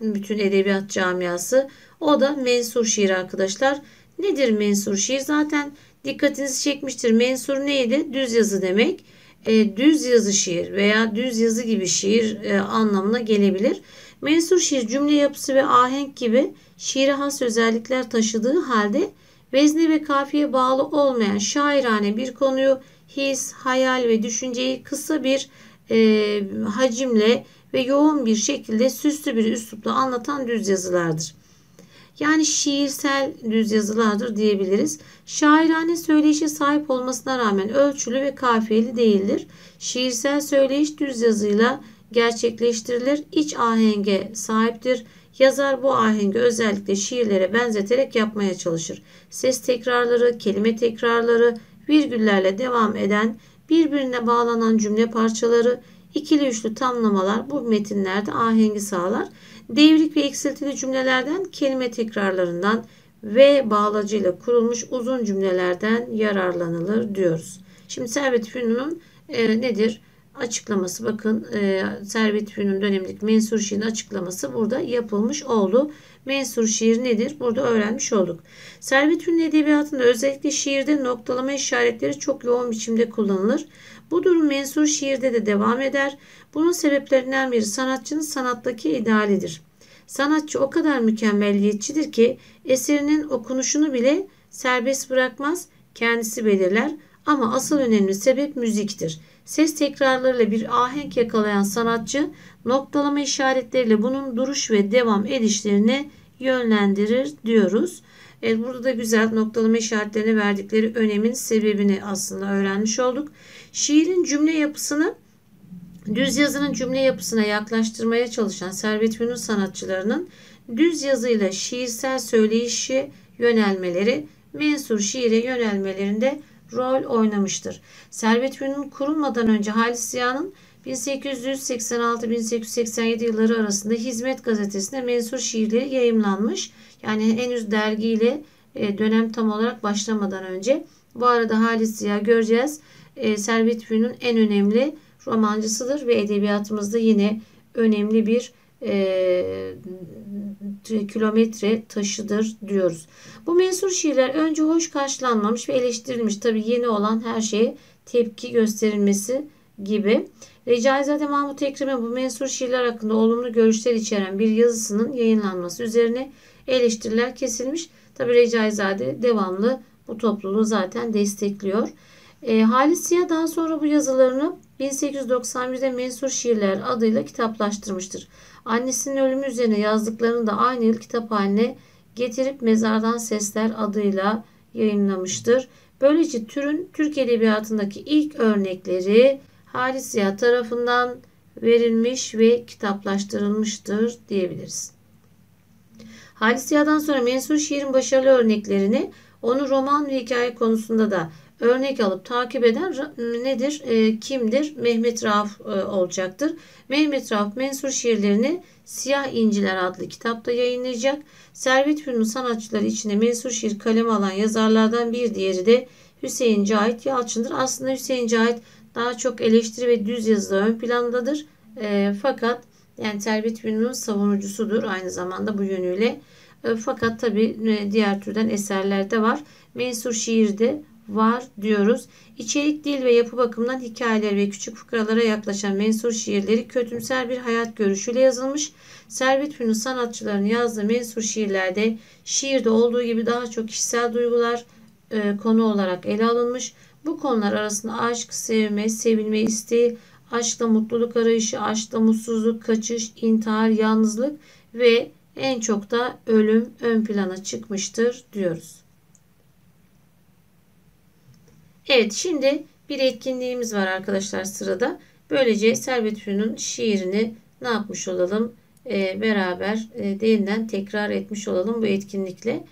bütün edebiyat camiası. O da mensur şiir arkadaşlar. Nedir mensur şiir? Zaten dikkatinizi çekmiştir. Mensur neydi? Düz yazı demek. E, düz yazı şiir veya düz yazı gibi şiir e, anlamına gelebilir. Mensur şiir cümle yapısı ve ahenk gibi şiire has özellikler taşıdığı halde vezne ve kafiye bağlı olmayan şairane bir konuyu his, hayal ve düşünceyi kısa bir e, hacimle ve yoğun bir şekilde süslü bir üslupla anlatan düz yazılardır. Yani şiirsel düz yazılardır diyebiliriz. Şairane söyleyişe sahip olmasına rağmen ölçülü ve kafiyeli değildir. Şiirsel söyleyiş düz yazıyla gerçekleştirilir. İç ahenge sahiptir. Yazar bu ahengi özellikle şiirlere benzeterek yapmaya çalışır. Ses tekrarları, kelime tekrarları, virgüllerle devam eden, birbirine bağlanan cümle parçaları, ikili üçlü tamlamalar bu metinlerde ahengi sağlar. Devrik ve eksiltili cümlelerden, kelime tekrarlarından ve bağlacıyla kurulmuş uzun cümlelerden yararlanılır diyoruz. Şimdi Servet-i Fünun'un e, nedir? Açıklaması, bakın e, Servet-i Fünun dönemindeki mensur şiirin açıklaması burada yapılmış oldu. Mensur şiir nedir? Burada öğrenmiş olduk. Servet-i Fünun edebiyatında özellikle şiirde noktalama işaretleri çok yoğun biçimde kullanılır. Bu durum mensur şiirde de devam eder. Bunun sebeplerinden biri sanatçının sanattaki idealidir. Sanatçı o kadar mükemmelliyetçidir ki eserinin okunuşunu bile serbest bırakmaz, kendisi belirler. Ama asıl önemli sebep müziktir. Ses tekrarlarıyla bir ahenk yakalayan sanatçı noktalama işaretleriyle bunun duruş ve devam edişlerini yönlendirir diyoruz. Evet, burada da güzel noktalama işaretlerine verdikleri önemin sebebini aslında öğrenmiş olduk. Şiirin cümle yapısını düz yazının cümle yapısına yaklaştırmaya çalışan Servet-i Fünun sanatçılarının düz yazıyla şiirsel söyleyişe yönelmeleri, mensur şiire yönelmelerinde rol oynamıştır. Servet-i Fünun kurulmadan önce Halis Ziya'nın bin sekiz yüz seksen altı - bin sekiz yüz seksen yedi yılları arasında Hizmet gazetesinde mensur şiirleri yayımlanmış. Yani henüz dergiyle dönem tam olarak başlamadan önce. Bu arada Halis Ziya göreceğiz, Servet-i Fünun'un en önemli romancısıdır ve edebiyatımızda yine önemli bir E, kilometre taşıdır diyoruz. Bu mensur şiirler önce hoş karşılanmamış ve eleştirilmiş. Tabi yeni olan her şeye tepki gösterilmesi gibi. Recaizade Mahmut Ekrem'in bu mensur şiirler hakkında olumlu görüşler içeren bir yazısının yayınlanması üzerine eleştiriler kesilmiş. Tabi Recaizade devamlı bu topluluğu zaten destekliyor. E, Halis Ziya daha sonra bu yazılarını bin sekiz yüz doksan birde Mensur Şiirler adıyla kitaplaştırmıştır. Annesinin ölümü üzerine yazdıklarını da aynı yıl kitap haline getirip Mezardan Sesler adıyla yayınlamıştır. Böylece türün Türk edebiyatındaki ilk örnekleri Halis Ziya tarafından verilmiş ve kitaplaştırılmıştır diyebiliriz. Halis Ziya'dan sonra Mensur Şiir'in başarılı örneklerini onu roman ve hikaye konusunda da örnek alıp takip eden nedir? E, kimdir? Mehmet Rauf e, olacaktır. Mehmet Rauf mensur şiirlerini Siyah İnciler adlı kitapta yayınlayacak. Servet-i Fünun sanatçıları içinde mensur şiir kaleme alan yazarlardan bir diğeri de Hüseyin Cahit Yalçın'dır. Aslında Hüseyin Cahit daha çok eleştiri ve düz yazıda ön plandadır. E, fakat yani Servet-i Fünun'un savunucusudur aynı zamanda bu yönüyle. E, fakat tabii diğer türden eserler de var. Mensur şiirde var diyoruz. İçerik, dil ve yapı bakımından hikayeler ve küçük fıkralara yaklaşan mensur şiirleri kötümser bir hayat görüşüyle yazılmış. Servet Fünun sanatçıların yazdığı mensur şiirlerde şiirde olduğu gibi daha çok kişisel duygular e, konu olarak ele alınmış. Bu konular arasında aşk, sevme, sevilme isteği, aşkla mutluluk arayışı, aşkla mutsuzluk, kaçış, intihar, yalnızlık ve en çok da ölüm ön plana çıkmıştır diyoruz. Evet, şimdi bir etkinliğimiz var arkadaşlar sırada. Böylece Servet Fünun'un şiirini ne yapmış olalım? Ee, beraber e, derinden tekrar etmiş olalım bu etkinlikle.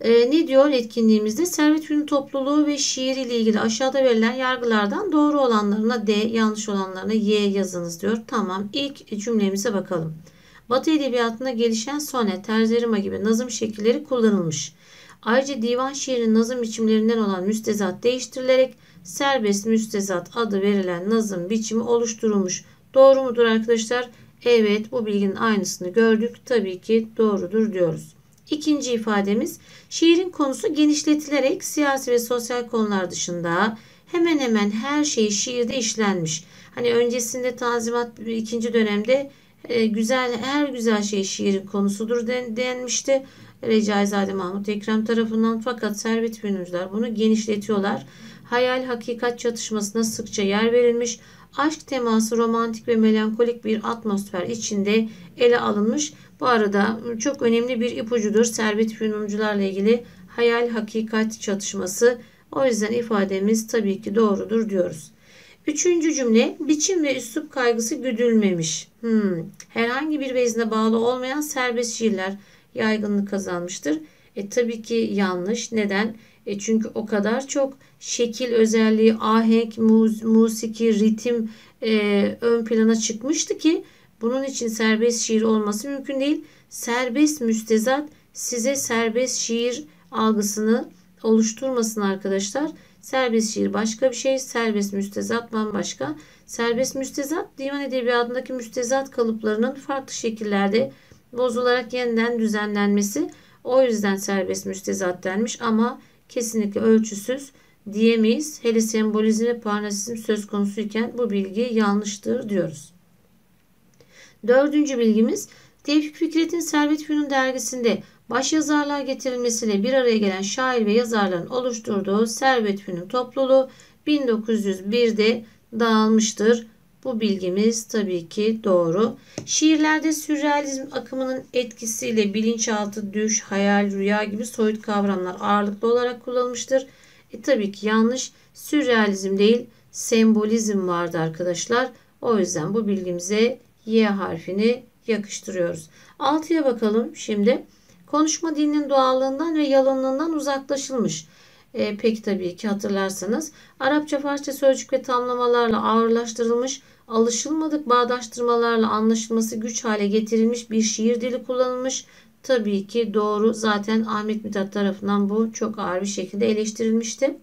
Ee, ne diyor etkinliğimizde? Servet Fünun topluluğu ve şiir ile ilgili aşağıda verilen yargılardan doğru olanlarına D, yanlış olanlarına Y yazınız diyor. Tamam, ilk cümlemize bakalım. Batı edebiyatında gelişen sonet, terzerima gibi nazım şekilleri kullanılmış. Ayrıca divan şiirinin nazım biçimlerinden olan müstezat değiştirilerek serbest müstezat adı verilen nazım biçimi oluşturulmuş. Doğru mudur arkadaşlar? Evet, bu bilginin aynısını gördük. Tabii ki doğrudur diyoruz. İkinci ifademiz, şiirin konusu genişletilerek siyasi ve sosyal konular dışında hemen hemen her şey şiirde işlenmiş. Hani öncesinde Tanzimat ikinci dönemde e, güzel her güzel şey şiirin konusudur den, denmişti. Recaizade Mahmut Ekrem tarafından, fakat Servet Fünuncular bunu genişletiyorlar. Hayal hakikat çatışmasına sıkça yer verilmiş. Aşk teması romantik ve melankolik bir atmosfer içinde ele alınmış. Bu arada çok önemli bir ipucudur Servet Fünuncularla ilgili hayal hakikat çatışması. O yüzden ifademiz tabii ki doğrudur diyoruz. Üçüncü cümle, biçim ve üslup kaygısı güdülmemiş. Hmm. Herhangi bir vezne bağlı olmayan serbest şiirler yaygınlık kazanmıştır. E, tabii ki yanlış. Neden? E, çünkü o kadar çok şekil özelliği, ahenk, muz, musiki, ritim e, ön plana çıkmıştı ki bunun için serbest şiir olması mümkün değil. Serbest müstezat size serbest şiir algısını oluşturmasın arkadaşlar. Serbest şiir başka bir şey, serbest müstezat bambaşka. Serbest müstezat divan edebiyatındaki müstezat kalıplarının farklı şekillerde bozularak yeniden düzenlenmesi, o yüzden serbest müstezat denmiş ama kesinlikle ölçüsüz diyemeyiz. Hele sembolizm ve parnasizm söz konusuyken bu bilgi yanlıştır diyoruz. Dördüncü bilgimiz, Tevfik Fikret'in Servet Fünun dergisinde başyazarlar getirilmesiyle bir araya gelen şair ve yazarların oluşturduğu Servet Fünun topluluğu bin dokuz yüz bir'de dağılmıştır. Bu bilgimiz tabii ki doğru. Şiirlerde sürrealizm akımının etkisiyle bilinçaltı, düş, hayal, rüya gibi soyut kavramlar ağırlıklı olarak kullanılmıştır. E, tabii ki yanlış. Sürrealizm değil, sembolizm vardı arkadaşlar. O yüzden bu bilgimize Y harfini yakıştırıyoruz. altıya bakalım şimdi. Konuşma dilinin doğallığından ve yalınlığından uzaklaşılmış. E, peki tabii ki hatırlarsanız Arapça, Farsça sözcük ve tamlamalarla ağırlaştırılmış, alışılmadık bağdaştırmalarla anlaşılması güç hale getirilmiş bir şiir dili kullanılmış. Tabii ki doğru. Zaten Ahmet Mithat tarafından bu çok ağır bir şekilde eleştirilmişti.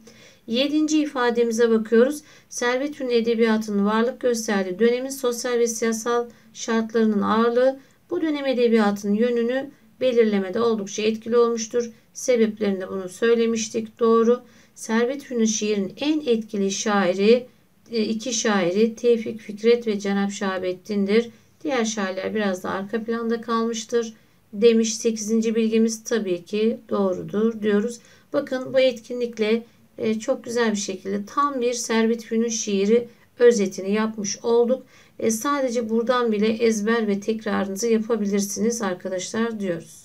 Yedinci ifademize bakıyoruz. Servet Fünun edebiyatının varlık gösterdiği dönemin sosyal ve siyasal şartlarının ağırlığı bu dönem edebiyatının yönünü belirlemede oldukça etkili olmuştur. Sebeplerinde bunu söylemiştik. Doğru. Servet Fünun şiirinin en etkili şairi, iki şairi Tevfik Fikret ve Cenap Şahabettin'dir. Diğer şairler biraz da arka planda kalmıştır demiş. sekizinci bilgimiz tabii ki doğrudur diyoruz. Bakın bu etkinlikle e, çok güzel bir şekilde tam bir Servet Fünun şiiri özetini yapmış olduk. E, sadece buradan bile ezber ve tekrarınızı yapabilirsiniz arkadaşlar diyoruz.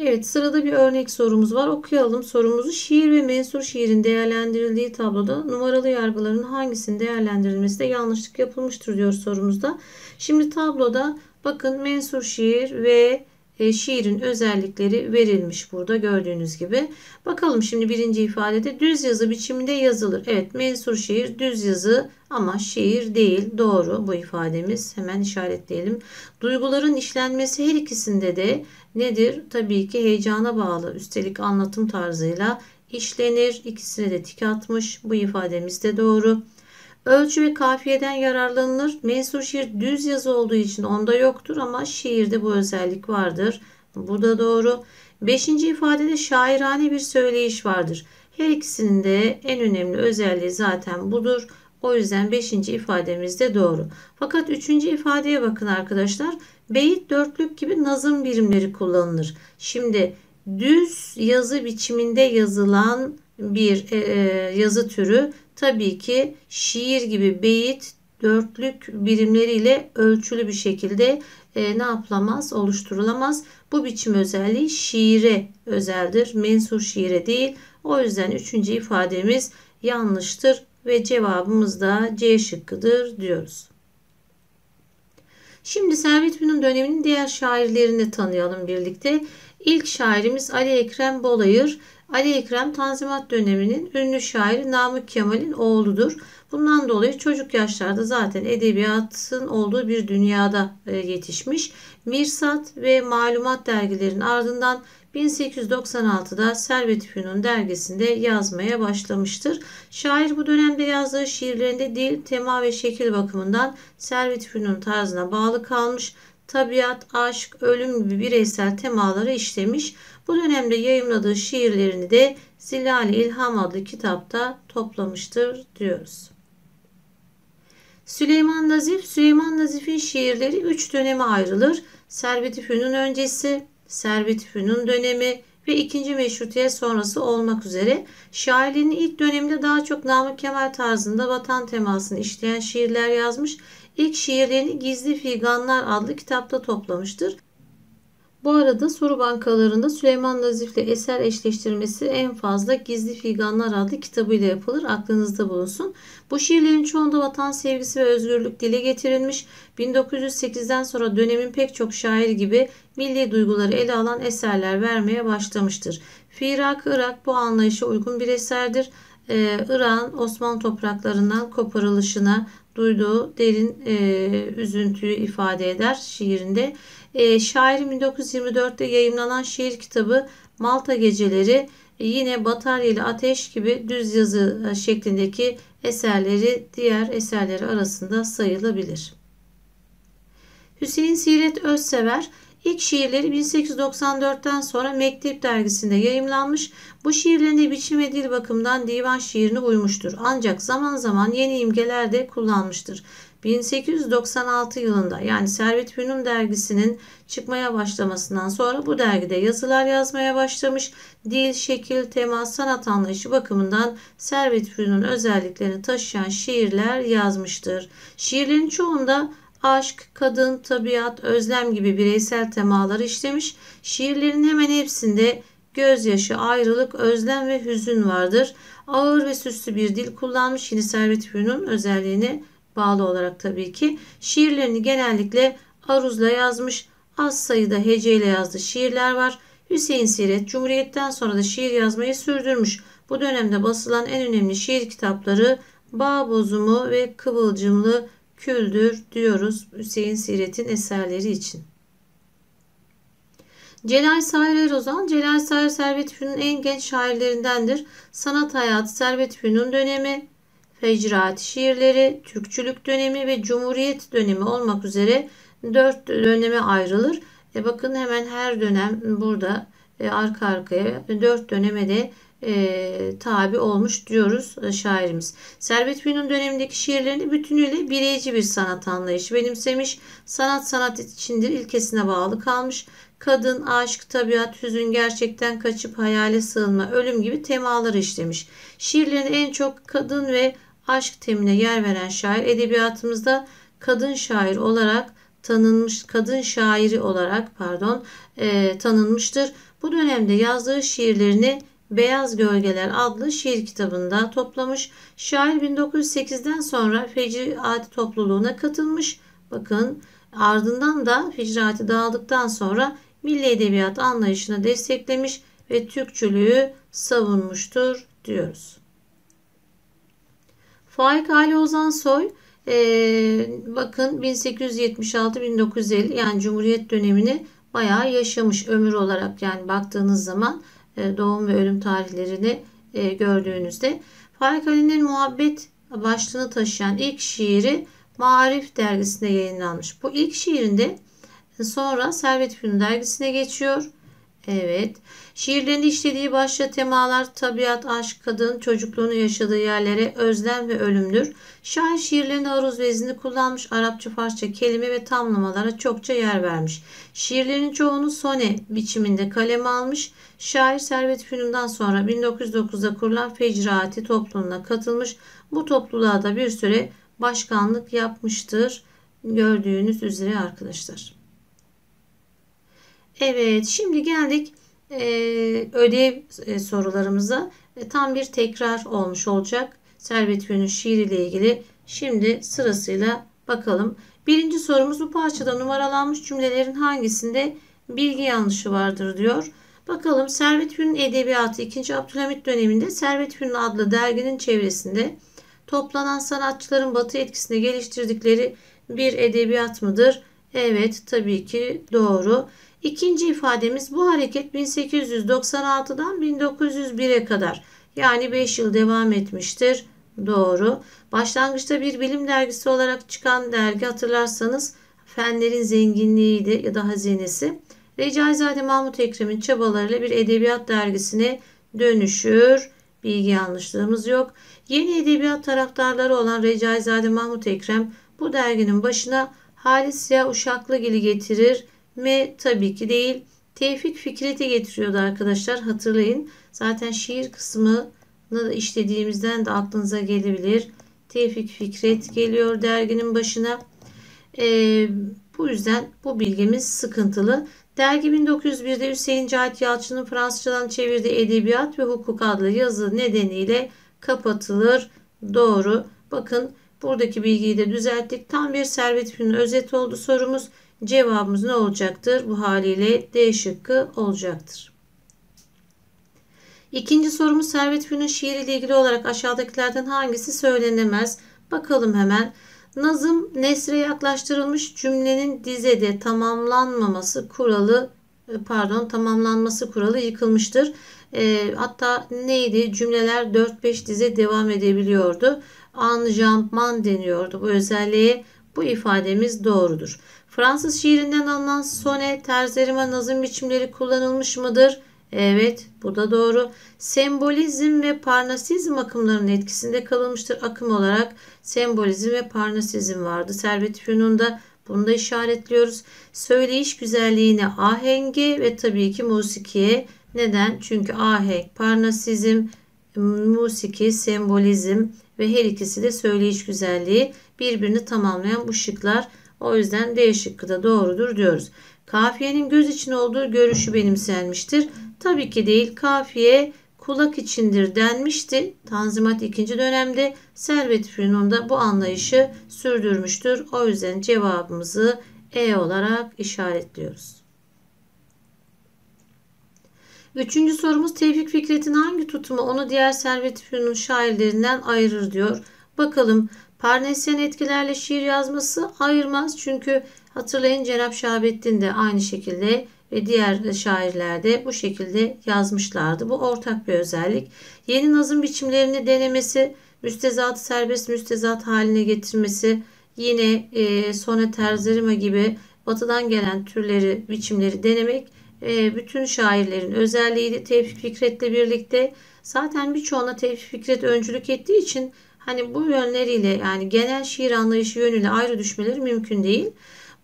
Evet, sırada bir örnek sorumuz var. Okuyalım sorumuzu. Şiir ve mensur şiirin değerlendirildiği tabloda numaralı yargıların hangisinin değerlendirilmesinde yanlışlık yapılmıştır diyor sorumuzda. Şimdi tabloda bakın mensur şiir ve e, şiirin özellikleri verilmiş burada gördüğünüz gibi. Bakalım şimdi birinci ifadede düz yazı biçiminde yazılır. Evet, mensur şiir düz yazı ama şiir değil. Doğru bu ifademiz. Hemen işaretleyelim. Duyguların işlenmesi her ikisinde de nedir? Tabii ki heyecana bağlı. Üstelik anlatım tarzıyla işlenir. İkisine de tik atmış. Bu ifademiz de doğru. Ölçü ve kafiyeden yararlanılır. Mensur şiir düz yazı olduğu için onda yoktur ama şiirde bu özellik vardır. Bu da doğru. Beşinci ifadede şairane bir söyleyiş vardır. Her ikisinin de en önemli özelliği zaten budur. O yüzden beşinci ifademiz de doğru. Fakat üçüncü ifadeye bakın arkadaşlar. Beyit, dörtlük gibi nazım birimleri kullanılır. Şimdi düz yazı biçiminde yazılan bir e, yazı türü tabii ki şiir gibi beyit, dörtlük birimleriyle ölçülü bir şekilde e, ne yapılamaz, oluşturulamaz. Bu biçim özelliği şiire özeldir, mensup şiire değil. O yüzden üçüncü ifademiz yanlıştır ve cevabımız da C şıkkıdır diyoruz. Şimdi Servet Fünun döneminin diğer şairlerini tanıyalım birlikte. İlk şairimiz Ali Ekrem Bolayır. Ali Ekrem Tanzimat döneminin ünlü şairi Namık Kemal'in oğludur. Bundan dolayı çocuk yaşlarda zaten edebiyatın olduğu bir dünyada yetişmiş. Mirsat ve Malumat dergilerinin ardından bin sekiz yüz doksan altıda Servet-i Fünun dergisinde yazmaya başlamıştır. Şair bu dönemde yazdığı şiirlerinde dil, tema ve şekil bakımından Servet-i Fünun tarzına bağlı kalmış. Tabiat, aşk, ölüm gibi bireysel temaları işlemiş. Bu dönemde yayımladığı şiirlerini de Zilal-i İlham adlı kitapta toplamıştır diyoruz. Süleyman Nazif, Süleyman Nazif'in şiirleri üç döneme ayrılır. Servet-i Fünun öncesi, Servet-i Fünun dönemi ve ikinci Meşrutiyet sonrası olmak üzere şairliğinin ilk döneminde daha çok Namık Kemal tarzında vatan temasını işleyen şiirler yazmış. İlk şiirlerini Gizli Figanlar adlı kitapta toplamıştır. Bu arada soru bankalarında Süleyman Nazif'le eser eşleştirmesi en fazla Gizli Figanlar adlı kitabıyla yapılır. Aklınızda bulunsun. Bu şiirlerin çoğunda vatan sevgisi ve özgürlük dile getirilmiş. bin dokuz yüz sekizden sonra dönemin pek çok şair gibi milli duyguları ele alan eserler vermeye başlamıştır. Firak Irak bu anlayışa uygun bir eserdir. Ee, İran Osmanlı topraklarından koparılışına duyduğu derin e, üzüntüyü ifade eder şiirinde. E, şairin bin dokuz yüz yirmi dörtte yayımlanan şiir kitabı Malta Geceleri yine Bataryalı Ateş gibi düz yazı şeklindeki eserleri diğer eserleri arasında sayılabilir. Hüseyin Siret Özsever ilk şiirleri bin sekiz yüz doksan dörtten sonra Mektep dergisinde yayımlanmış. Bu şiirlerinde biçim ve dil bakımından divan şiirine uymuştur. Ancak zaman zaman yeni imgeler de kullanmıştır. bin sekiz yüz doksan altı yılında yani Servet-i Fünun dergisinin çıkmaya başlamasından sonra bu dergide yazılar yazmaya başlamış. Dil, şekil, temas, sanat anlayışı bakımından Servet-i Fünun özelliklerini taşıyan şiirler yazmıştır. Şiirlerin çoğunda aşk, kadın, tabiat, özlem gibi bireysel temaları işlemiş. Şiirlerin hemen hepsinde gözyaşı, ayrılık, özlem ve hüzün vardır. Ağır ve süslü bir dil kullanmış. Yine Servet-i Fünun özelliğine bağlı olarak tabii ki. Şiirlerini genellikle aruzla yazmış. Az sayıda heceyle yazdığı şiirler var. Hüseyin Siret Cumhuriyet'ten sonra da şiir yazmayı sürdürmüş. Bu dönemde basılan en önemli şiir kitapları Bağ Bozumu ve Kıvılcımlı Küldür diyoruz Hüseyin Siret'in eserleri için. Celal Sair Erozan, Celal Sair Servet-i Fünun'un en genç şairlerindendir. Sanat hayatı Servet-i Fünun dönemi, Fecraat şiirleri, Türkçülük dönemi ve Cumhuriyet dönemi olmak üzere dört döneme ayrılır. E bakın hemen her dönem burada e, arka arkaya dört döneme de E, tabi olmuş diyoruz e, şairimiz. Servet-i Fünun dönemindeki şiirlerini bütünüyle bireyci bir sanat anlayışı benimsemiş. Sanat sanat içindir ilkesine bağlı kalmış. Kadın, aşk, tabiat, hüzün, gerçekten kaçıp hayale sığınma, ölüm gibi temaları işlemiş. Şiirlerin en çok kadın ve aşk temine yer veren şair edebiyatımızda kadın şair olarak tanınmış, kadın şairi olarak pardon e, tanınmıştır. Bu dönemde yazdığı şiirlerini Beyaz Gölgeler adlı şiir kitabında toplamış. Şair bin dokuz yüz sekizden sonra Fecraat topluluğuna katılmış. Bakın ardından da Fecraat'i dağıldıktan sonra milli edebiyat anlayışını desteklemiş ve Türkçülüğü savunmuştur diyoruz. Faik Ali Ozansoy ee, bakın bin sekiz yüz yetmiş altı bin dokuz yüz elli yani Cumhuriyet dönemini bayağı yaşamış ömür olarak yani baktığınız zaman doğum ve ölüm tarihlerini gördüğünüzde. Faik Ali'nin Muhabbet başlığını taşıyan ilk şiiri Maarif dergisinde yayınlanmış. Bu ilk şiirinde sonra Servet-i Fünun dergisine geçiyor Evet. Şiirlerinde işlediği başça temalar tabiat, aşk, kadın, çocukluğunu yaşadığı yerlere özlem ve ölümdür. Şair şiirlerinde aruz vezini kullanmış, Arapça, Farsça kelime ve tamlamalara çokça yer vermiş. Şiirlerin çoğunu sone biçiminde kaleme almış. Şair Servet Fünun'dan sonra bin dokuz yüz dokuzda kurulan Fecraati topluluğuna katılmış. Bu topluluğa da bir süre başkanlık yapmıştır. Gördüğünüz üzere arkadaşlar. Evet, şimdi geldik e, ödev sorularımıza. E, tam bir tekrar olmuş olacak Servet Fünun şiir ile ilgili. Şimdi sırasıyla bakalım. Birinci sorumuz, bu parçada numaralanmış cümlelerin hangisinde bilgi yanlışı vardır diyor. Bakalım, Servet Fünun edebiyatı ikinci. Abdülhamit döneminde Servet Fünun adlı derginin çevresinde toplanan sanatçıların batı etkisinde geliştirdikleri bir edebiyat mıdır? Evet, tabii ki doğru. İkinci ifademiz, bu hareket bin sekiz yüz doksan altıdan bin dokuz yüz bire kadar, yani beş yıl devam etmiştir. Doğru. Başlangıçta bir bilim dergisi olarak çıkan dergi, hatırlarsanız, Fenlerin Zenginliği'ydi ya da Hazinesi. Recaizade Mahmut Ekrem'in çabalarıyla bir edebiyat dergisine dönüşür. Bilgi yanlışlığımız yok. Yeni edebiyat taraftarları olan Recaizade Mahmut Ekrem bu derginin başına Halis Ziya Uşaklıgil'i getirir mi? Tabii ki değil. Tevfik Fikret'i getiriyordu arkadaşlar, hatırlayın. Zaten şiir kısmını işlediğimizden de aklınıza gelebilir. Tevfik Fikret geliyor derginin başına. Ee, bu yüzden bu bilgimiz sıkıntılı. Dergi bin dokuz yüz birde Hüseyin Cahit Yalçın'ın Fransızcadan çevirdiği Edebiyat ve Hukuk adlı yazı nedeniyle kapatılır. Doğru. Bakın, buradaki bilgiyi de düzelttik. Tam bir Servet Fünun özet oldu sorumuz. Cevabımız ne olacaktır? Bu haliyle D şıkkı olacaktır. İkinci sorumuz, Servet Fünun şiiriyle ilgili olarak aşağıdakilerden hangisi söylenemez? Bakalım hemen. Nazım nesre yaklaştırılmış cümlenin dizede tamamlanmaması kuralı, pardon tamamlanması kuralı yıkılmıştır. E, hatta neydi? Cümleler dört beş dize devam edebiliyordu. Enjambman deniyordu bu özelliğe. Bu ifademiz doğrudur. Fransız şiirinden alınan sone, terzerime, nazım biçimleri kullanılmış mıdır? Evet, bu da doğru. Sembolizm ve parnasizm akımlarının etkisinde kalınmıştır. Akım olarak sembolizm ve parnasizm vardı Servet Fünun'da. Bunu da işaretliyoruz. Söyleyiş güzelliğine, ahenge ve tabii ki musikiye. Neden? Çünkü ahenk parnasizm, musiki sembolizm ve her ikisi de söyleyiş güzelliği birbirini tamamlayan bu şıklar. O yüzden D şıkkı da doğrudur diyoruz. Kafiyenin göz için olduğu görüşü benimsenmiştir. Tabii ki değil. Kafiye kulak içindir denmişti. Tanzimat ikinci dönemde Servet Fünun da bu anlayışı sürdürmüştür. O yüzden cevabımızı E olarak işaretliyoruz. Üçüncü sorumuz, Tevfik Fikret'in hangi tutumu onu diğer Servet Fünun şairlerinden ayırır diyor. Bakalım, Parnasyen etkilerle şiir yazması ayırmaz. Çünkü hatırlayın, Cenap Şahabettin de aynı şekilde ve diğer şairler de bu şekilde yazmışlardı. Bu ortak bir özellik. Yeni nazım biçimlerini denemesi, müstezatı serbest müstezat haline getirmesi, yine e, sone terzerime gibi batıdan gelen türleri, biçimleri denemek e, bütün şairlerin özelliğiydi Tevfik Fikret'le birlikte. Zaten birçoğuna Tevfik Fikret öncülük ettiği için hani bu yönleriyle, yani genel şiir anlayışı yönüyle ayrı düşmeleri mümkün değil.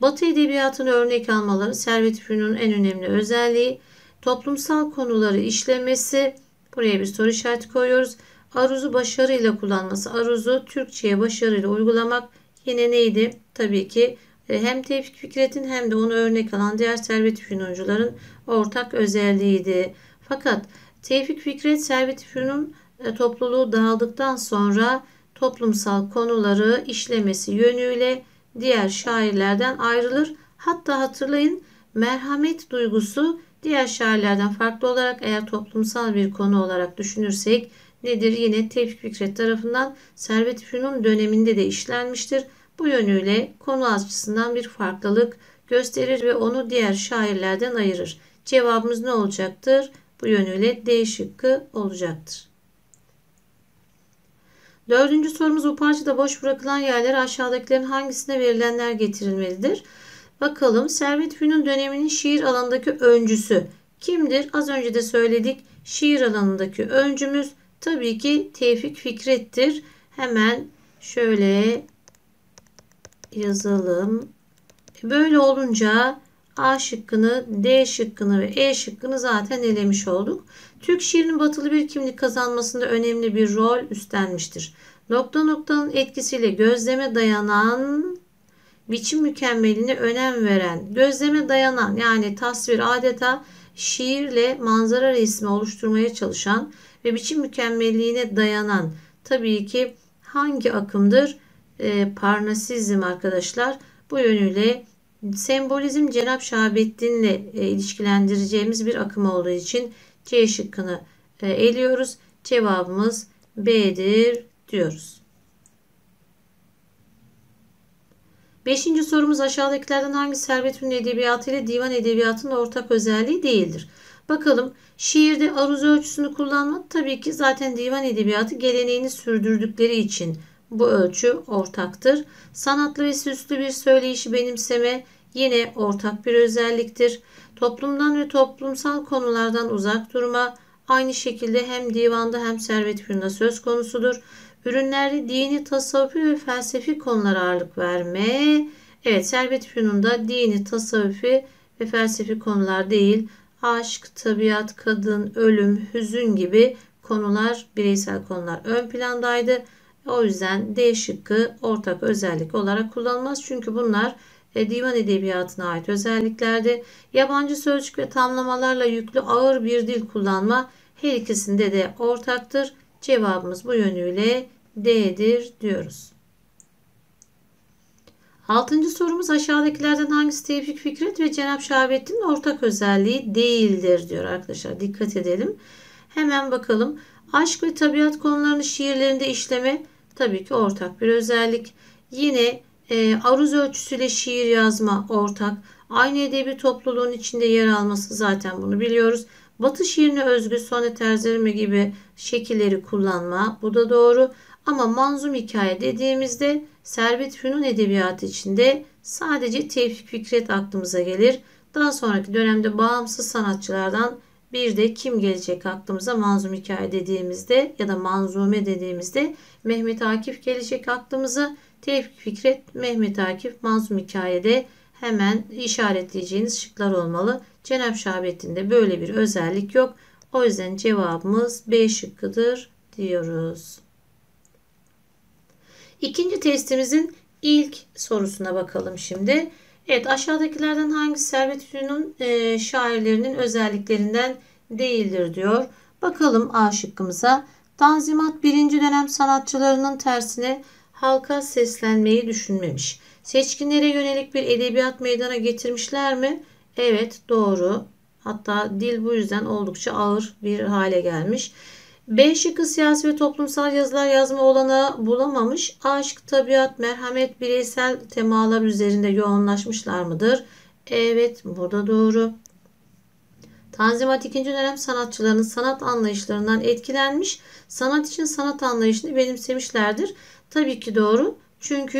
Batı edebiyatını örnek almaları Servet Fünun'un en önemli özelliği. Toplumsal konuları işlemesi, buraya bir soru işareti koyuyoruz. Aruzu başarıyla kullanması, aruzu Türkçe'ye başarıyla uygulamak yine neydi? Tabii ki hem Tevfik Fikret'in hem de onu örnek alan diğer Servet Fünuncuların ortak özelliğiydi. Fakat Tevfik Fikret, Servet Fünun topluluğu dağıldıktan sonra toplumsal konuları işlemesi yönüyle diğer şairlerden ayrılır. Hatta hatırlayın, merhamet duygusu diğer şairlerden farklı olarak, eğer toplumsal bir konu olarak düşünürsek, nedir? Yine Tevfik Fikret tarafından Servet Fünun döneminde de işlenmiştir. Bu yönüyle konu açısından bir farklılık gösterir ve onu diğer şairlerden ayırır. Cevabımız ne olacaktır? Bu yönüyle D şıkkı olacaktır. Dördüncü sorumuz, bu parçada boş bırakılan yerlere aşağıdakilerin hangisine verilenler getirilmelidir? Bakalım, Servet Fünun döneminin şiir alanındaki öncüsü kimdir? Az önce de söyledik. Şiir alanındaki öncümüz tabii ki Tevfik Fikret'tir. Hemen şöyle yazalım. Böyle olunca A şıkkını, D şıkkını ve E şıkkını zaten elemiş olduk. Türk şiirinin batılı bir kimlik kazanmasında önemli bir rol üstlenmiştir. Nokta noktanın etkisiyle gözleme dayanan biçim mükemmeline önem veren, gözleme dayanan yani tasvir, adeta şiirle manzara resmi oluşturmaya çalışan ve biçim mükemmelliğine dayanan tabii ki hangi akımdır? E, Parnasizm arkadaşlar. Bu yönüyle sembolizm Cenap Şahabettin'le e, ilişkilendireceğimiz bir akım olduğu için C şıkkını e, eliyoruz. Cevabımız B'dir diyoruz. Beşinci sorumuz aşağıdakilerden hangi Servet Ünlü edebiyatı ile divan edebiyatının ortak özelliği değildir? Bakalım, şiirde aruz ölçüsünü kullanmak tabii ki zaten divan edebiyatı geleneğini sürdürdükleri için bu ölçü ortaktır. Sanatlı ve süslü bir söyleyişi benimseme yine ortak bir özelliktir. Toplumdan ve toplumsal konulardan uzak durma aynı şekilde hem divanda hem Servet Ünlü'nde söz konusudur. Ürünlerde dini, tasavvufi ve felsefi konulara ağırlık verme. Evet, Servet Fünun'da dini, tasavvufi ve felsefi konular değil, aşk, tabiat, kadın, ölüm, hüzün gibi konular, bireysel konular ön plandaydı. O yüzden D şıkkı ortak özellik olarak kullanılmaz. Çünkü bunlar divan edebiyatına ait özelliklerdi. Yabancı sözcük ve tamlamalarla yüklü ağır bir dil kullanma her ikisinde de ortaktır. Cevabımız bu yönüyle D'dir diyoruz. Altıncı sorumuz aşağıdakilerden hangisi Tevfik Fikret ve Cenap Şahabettin'in ortak özelliği değildir diyor arkadaşlar. Dikkat edelim. Hemen bakalım. Aşk ve tabiat konularını şiirlerinde işleme tabii ki ortak bir özellik. Yine e, aruz ölçüsüyle şiir yazma ortak. Aynı edebi topluluğun içinde yer alması, zaten bunu biliyoruz. Batı şiirine özgü sone terzerimi gibi şekilleri kullanma, bu da doğru. Ama manzum hikaye dediğimizde Servet Fünun edebiyatı içinde sadece Tevfik Fikret aklımıza gelir. Daha sonraki dönemde bağımsız sanatçılardan bir de kim gelecek aklımıza? Manzum hikaye dediğimizde ya da manzume dediğimizde Mehmet Akif gelecek aklımıza. Tevfik Fikret, Mehmet Akif, manzum hikayede hemen işaretleyeceğiniz şıklar olmalı. Cenap Şahabettin'de böyle bir özellik yok. O yüzden cevabımız B şıkkıdır diyoruz. İkinci testimizin ilk sorusuna bakalım şimdi. Evet, aşağıdakilerden hangisi Servet Ünlü'nün e, şairlerinin özelliklerinden değildir diyor. Bakalım A şıkkımıza. Tanzimat birinci dönem sanatçılarının tersine halka seslenmeyi düşünmemiş. Seçkinlere yönelik bir edebiyat meydana getirmişler mi? Evet, doğru. Hatta dil bu yüzden oldukça ağır bir hale gelmiş. B şıkkı siyasi ve toplumsal yazılar yazma olanağı bulamamış. Aşk, tabiat, merhamet, bireysel temalar üzerinde yoğunlaşmışlar mıdır? Evet, bu da doğru. Tanzimat ikinci dönem sanatçılarının sanat anlayışlarından etkilenmiş. Sanat için sanat anlayışını benimsemişlerdir. Tabii ki doğru. Çünkü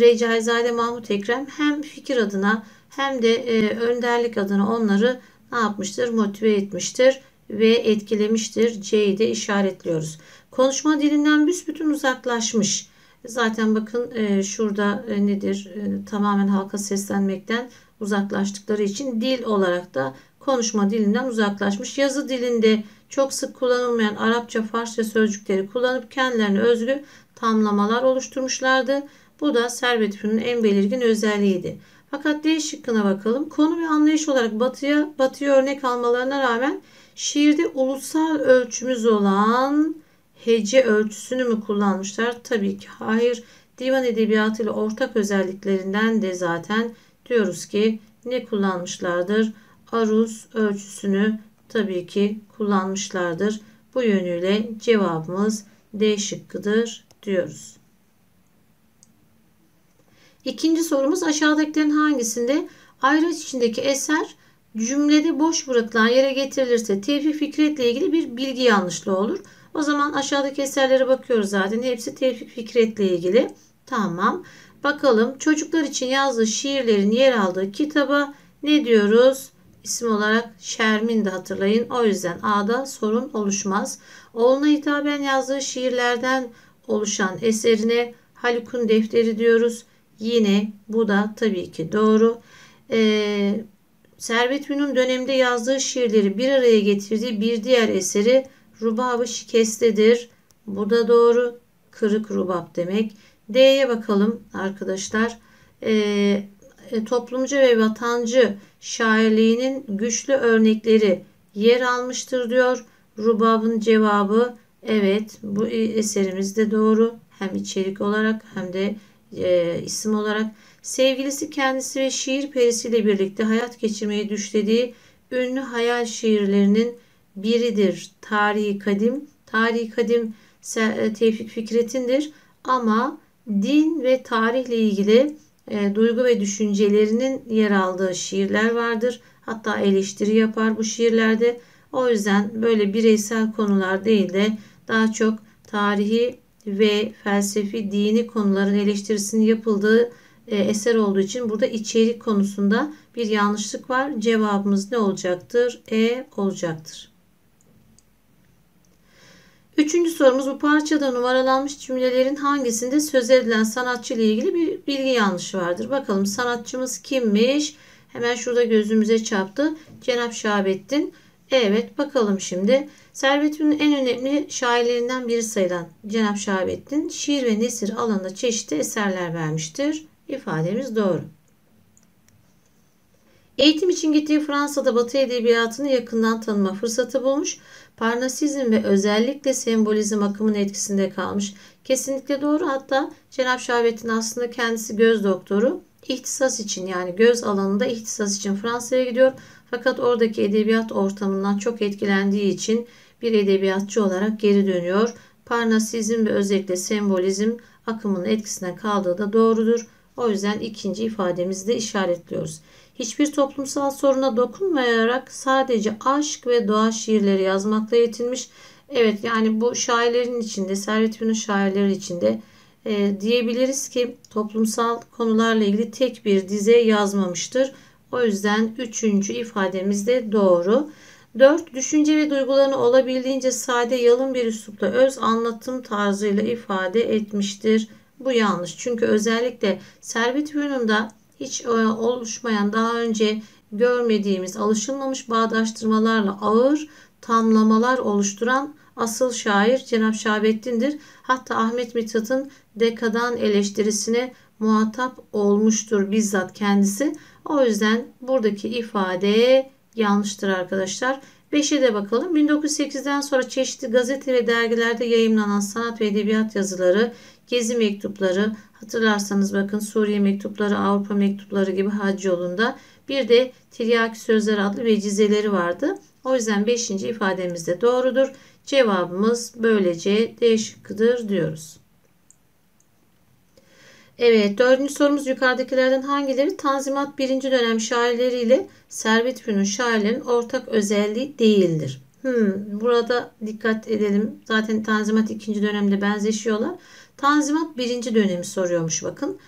Recaizade Mahmut Ekrem hem fikir adına hem de e, önderlik adına onları ne yapmıştır? Motive etmiştir ve etkilemiştir. C'yi de işaretliyoruz. Konuşma dilinden büsbütün uzaklaşmış. Zaten bakın e, şurada e, nedir? E, tamamen halka seslenmekten uzaklaştıkları için dil olarak da konuşma dilinden uzaklaşmış. Yazı dilinde çok sık kullanılmayan Arapça, Farsça sözcükleri kullanıp kendilerine özgü tamlamalar oluşturmuşlardı. Bu da Servet Ünlü'nün en belirgin özelliğiydi. Fakat D şıkkına bakalım. Konu ve anlayış olarak batıya, batıya örnek almalarına rağmen şiirde ulusal ölçümüz olan hece ölçüsünü mü kullanmışlar? Tabii ki hayır. Divan edebiyatı ile ortak özelliklerinden de zaten diyoruz ki ne kullanmışlardır? Aruz ölçüsünü tabii ki kullanmışlardır. Bu yönüyle cevabımız D şıkkıdır diyoruz. İkinci sorumuz aşağıdakilerin hangisinde ayraç içindeki eser cümlede boş bırakılan yere getirilirse Tevfik Fikret'le ilgili bir bilgi yanlışlığı olur? O zaman aşağıdaki eserlere bakıyoruz, zaten hepsi Tevfik Fikret'le ilgili. Tamam. Bakalım, çocuklar için yazdığı şiirlerin yer aldığı kitaba ne diyoruz? İsim olarak Şermin'di, hatırlayın. O yüzden A'da sorun oluşmaz. Oğluna hitaben yazdığı şiirlerden oluşan eserine Haluk'un Defteri diyoruz. Yine bu da tabii ki doğru. Ee, ServetÜn'ün döneminde yazdığı şiirleri bir araya getirdiği bir diğer eseri Rubab-ı Şikeste'dir. Bu da doğru. Kırık rubab demek. D'ye bakalım arkadaşlar. Ee, toplumcu ve vatancı şairliğinin güçlü örnekleri yer almıştır diyor. Rubab'ın cevabı evet, bu eserimiz de doğru. Hem içerik olarak hem de e, isim olarak. Sevgilisi kendisi ve şiir perisiyle birlikte hayat geçirmeyi düşlediği ünlü hayal şiirlerinin biridir. Tarihi Kadim. Tarihi Kadim Tevfik Fikret'indir ama din ve tarihle ilgili e, duygu ve düşüncelerinin yer aldığı şiirler vardır. Hatta eleştiri yapar bu şiirlerde. O yüzden böyle bireysel konular değil de daha çok tarihi ve felsefi, dini konuların eleştirisinin yapıldığı e, eser olduğu için burada içerik konusunda bir yanlışlık var. Cevabımız ne olacaktır? E olacaktır. Üçüncü sorumuz, bu parçada numaralanmış cümlelerin hangisinde söz edilen sanatçı ile ilgili bir bilgi yanlışı vardır? Bakalım sanatçımız kimmiş? Hemen şurada gözümüze çarptı. Cenap Şahabettin. Evet, bakalım şimdi. Servet Ün'ün en önemli şairlerinden biri sayılan Cenap Şahabettin şiir ve nesir alanında çeşitli eserler vermiştir. İfademiz doğru. Eğitim için gittiği Fransa'da Batı edebiyatını yakından tanıma fırsatı bulmuş. Parnasizm ve özellikle sembolizm akımının etkisinde kalmış. Kesinlikle doğru. Hatta Cenap Şahabettin aslında kendisi göz doktoru. İhtisas için, yani göz alanında ihtisas için Fransa'ya gidiyor. Fakat oradaki edebiyat ortamından çok etkilendiği için bir edebiyatçı olarak geri dönüyor. Parnasizm ve özellikle sembolizm akımının etkisine kaldığı da doğrudur. O yüzden ikinci ifademizi de işaretliyoruz. Hiçbir toplumsal soruna dokunmayarak sadece aşk ve doğa şiirleri yazmakla yetinmiş. Evet, yani bu şairlerin içinde, Servet Ün'ün şairleri içinde e, diyebiliriz ki toplumsal konularla ilgili tek bir dize yazmamıştır. O yüzden üçüncü ifademiz de doğru. Dört, düşünce ve duygularını olabildiğince sade, yalın bir üslupla öz anlatım tarzıyla ifade etmiştir. Bu yanlış. Çünkü özellikle Servet Ün'ün de hiç oluşmayan, daha önce görmediğimiz, alışılmamış bağdaştırmalarla ağır tamlamalar oluşturan asıl şair Cenap Şahabettin'dir. Hatta Ahmet Mithat'ın dekadan eleştirisine muhatap olmuştur bizzat kendisi. O yüzden buradaki ifade yanlıştır arkadaşlar. beşe de bakalım. bin dokuz yüz sekizden sonra çeşitli gazete ve dergilerde yayımlanan sanat ve edebiyat yazıları, gezi mektupları, hatırlarsanız bakın Suriye mektupları, Avrupa mektupları gibi hac yolunda, bir de Tiryaki Sözler adlı vecizeleri vardı. O yüzden beşinci ifademiz de doğrudur. Cevabımız böylece D şıkkıdır diyoruz. Evet, dördüncü sorumuz, yukarıdakilerden hangileri Tanzimat birinci dönem şairleriyle Servet Ün'ün şairlerin ortak özelliği değildir? Hmm, burada dikkat edelim. Zaten Tanzimat ikinci dönemde benzeşiyorlar. Tanzimat birinci dönemi soruyormuş bakın.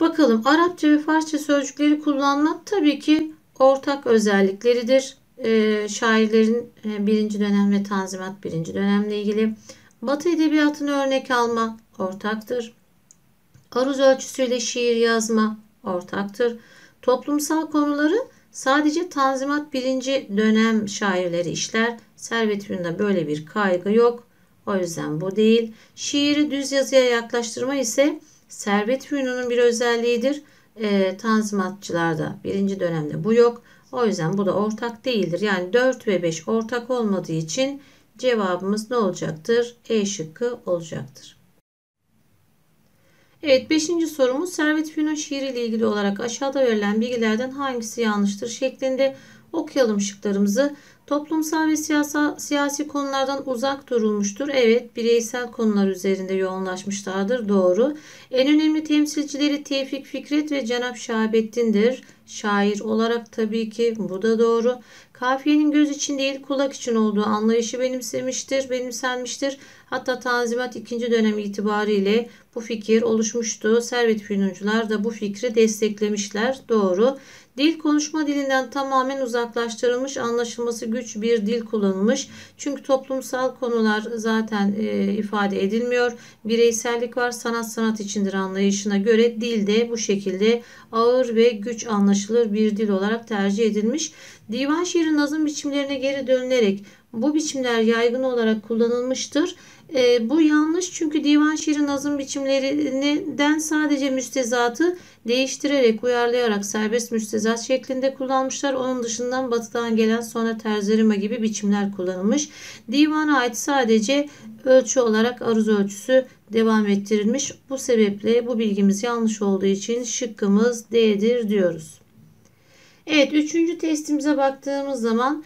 Bakalım, Arapça ve Farsça sözcükleri kullanmak tabii ki ortak özellikleridir. Ee, şairlerin birinci dönem ve Tanzimat birinci dönemle ilgili. Batı edebiyatını örnek alma ortaktır. Aruz ölçüsüyle şiir yazma ortaktır. Toplumsal konuları sadece Tanzimat birinci dönem şairleri işler. Servet Ün'de böyle bir kaygı yok. O yüzden bu değil. Şiiri düz yazıya yaklaştırma ise Servet Ün'ün bir özelliğidir. E, Tanzimatçılarda birinci dönemde bu yok. O yüzden bu da ortak değildir. Yani dört ve beş ortak olmadığı için cevabımız ne olacaktır? E şıkkı olacaktır. Evet, beşinci sorumuz, Servet Ün'ün şiiriyle ilgili olarak aşağıda verilen bilgilerden hangisi yanlıştır şeklinde. Okuyalım şıklarımızı. Toplumsal ve siyasa, siyasi konulardan uzak durulmuştur. Evet, bireysel konular üzerinde yoğunlaşmışlardır. Doğru. En önemli temsilcileri Tevfik Fikret ve Cenap Şahabettin'dir. Şair olarak tabii ki bu da doğru. Kafiyenin göz için değil kulak için olduğu anlayışı benimsemiştir, benimsenmiştir. Hatta Tanzimat ikinci dönem itibariyle bu fikir oluşmuştu. Servet Fünuncular da bu fikri desteklemişler. Doğru. Dil konuşma dilinden tamamen uzaklaştırılmış, anlaşılması güç bir dil kullanılmış. Çünkü toplumsal konular zaten e, ifade edilmiyor. Bireysellik var, sanat sanat içindir anlayışına göre dil de bu şekilde ağır ve güç anlaşılır bir dil olarak tercih edilmiş. Divan şiiri nazım biçimlerine geri dönülerek bu biçimler yaygın olarak kullanılmıştır. E, bu yanlış, çünkü divan şiiri nazım biçimlerinden sadece müstezatı değiştirerek, uyarlayarak serbest müstezat şeklinde kullanmışlar. Onun dışından batıdan gelen sonra terzerima gibi biçimler kullanılmış. Divana ait sadece ölçü olarak aruz ölçüsü devam ettirilmiş. Bu sebeple bu bilgimiz yanlış olduğu için şıkkımız D'dir diyoruz. Evet, üçüncü testimize baktığımız zaman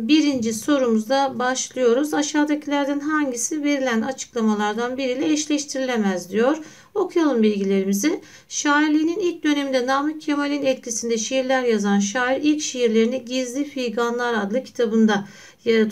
birinci sorumuzda başlıyoruz. Aşağıdakilerden hangisi verilen açıklamalardan biriyle eşleştirilemez diyor. Okuyalım bilgilerimizi. Şairliğinin ilk döneminde Namık Kemal'in etkisinde şiirler yazan şair ilk şiirlerini Gizli Figanlar adlı kitabında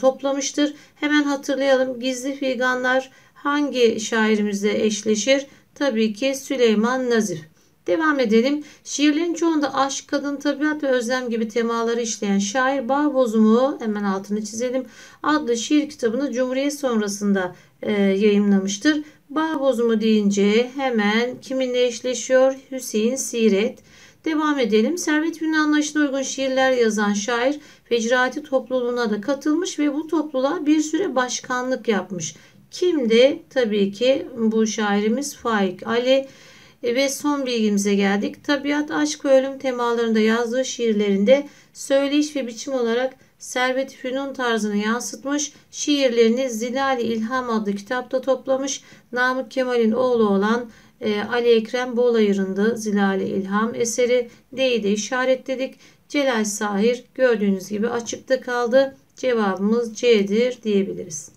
toplamıştır. Hemen hatırlayalım. Gizli Figanlar hangi şairimizle eşleşir? Tabii ki Süleyman Nazif. Devam edelim. Şiirlerin çoğunda aşk, kadın, tabiat ve özlem gibi temaları işleyen şair Bağ Bozumu, hemen altını çizelim, adlı şiir kitabını Cumhuriyet sonrasında e, yayımlamıştır. Bağ Bozumu deyince hemen kiminle eşleşiyor? Hüseyin Siret. Devam edelim. Servet Fünun anlayışına uygun şiirler yazan şair Fecraati topluluğuna da katılmış ve bu topluluğa bir süre başkanlık yapmış. Kimdi? Tabii ki bu şairimiz Faik Ali. Ve son bilgimize geldik. Tabiat, aşk ve ölüm temalarında yazdığı şiirlerinde söyleyiş ve biçim olarak Servet-i Fünun tarzını yansıtmış. Şiirlerini Zilal-i İlham adlı kitapta toplamış. Namık Kemal'in oğlu olan e, Ali Ekrem Bolayır'ındı Zilal-i İlham eseri. D'yi de işaretledik. Celal Sahir gördüğünüz gibi açıkta kaldı. Cevabımız C'dir diyebiliriz.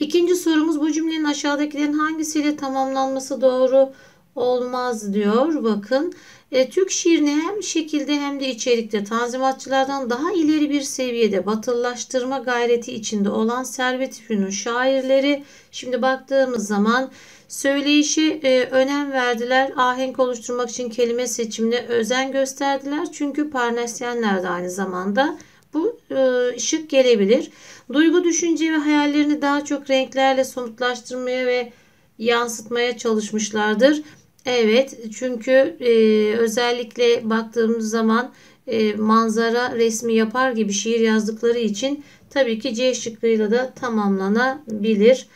İkinci sorumuz, bu cümlenin aşağıdakilerin hangisiyle tamamlanması doğru olmaz diyor. Bakın, e, Türk şiirini hem şekilde hem de içerikte tanzimatçılardan daha ileri bir seviyede batılılaştırma gayreti içinde olan Servet-i Fünun şairleri, şimdi baktığımız zaman söyleyişe e, önem verdiler. Ahenk oluşturmak için kelime seçimine özen gösterdiler. Çünkü Parnasyenler de aynı zamanda. Bu e, şık gelebilir. Duygu, düşünce ve hayallerini daha çok renklerle somutlaştırmaya ve yansıtmaya çalışmışlardır. Evet, çünkü e, özellikle baktığımız zaman e, manzara resmi yapar gibi şiir yazdıkları için tabii ki C şıkkıyla da tamamlanabilir.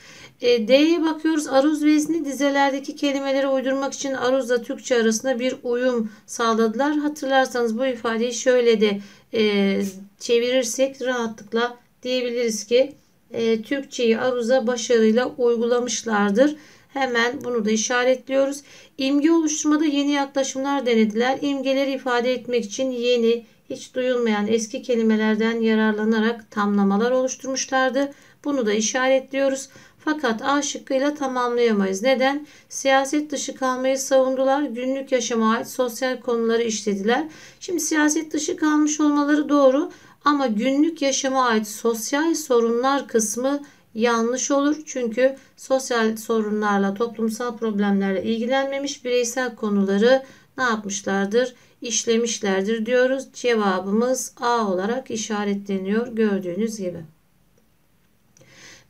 E, D'ye bakıyoruz. Aruz vezni dizelerdeki kelimelere uydurmak için aruzla Türkçe arasında bir uyum sağladılar. Hatırlarsanız bu ifadeyi şöyle de e, çevirirsek rahatlıkla diyebiliriz ki e, Türkçeyi aruza başarıyla uygulamışlardır. Hemen bunu da işaretliyoruz. İmge oluşturmada yeni yaklaşımlar denediler. İmgeleri ifade etmek için yeni, hiç duyulmayan eski kelimelerden yararlanarak tamlamalar oluşturmuşlardı. Bunu da işaretliyoruz. Fakat A şıkkıyla tamamlayamayız. Neden? Siyaset dışı kalmayı savundular. Günlük yaşama ait sosyal konuları işlediler. Şimdi siyaset dışı kalmış olmaları doğru. Ama günlük yaşama ait sosyal sorunlar kısmı yanlış olur. Çünkü sosyal sorunlarla, toplumsal problemlerle ilgilenmemiş, bireysel konuları ne yapmışlardır? İşlemişlerdir diyoruz. Cevabımız A olarak işaretleniyor gördüğünüz gibi.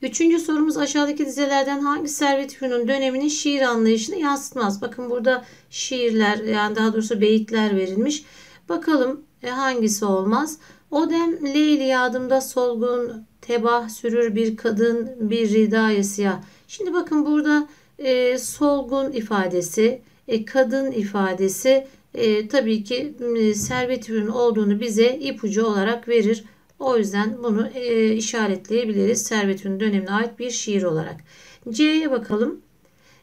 Üçüncü sorumuz, aşağıdaki dizelerden hangi Servet-i Fünun döneminin şiir anlayışını yansıtmaz? Bakın burada şiirler, yani daha doğrusu beyitler verilmiş. Bakalım e, hangisi olmaz? O dem Leyli yadımda solgun, tebah sürür bir kadın, bir ridaya siyah. Şimdi bakın burada e, solgun ifadesi, e, kadın ifadesi e, tabii ki e, Servet-i Fünun olduğunu bize ipucu olarak verir. O yüzden bunu e, işaretleyebiliriz Servet-i Fünun dönemine ait bir şiir olarak. C'ye bakalım.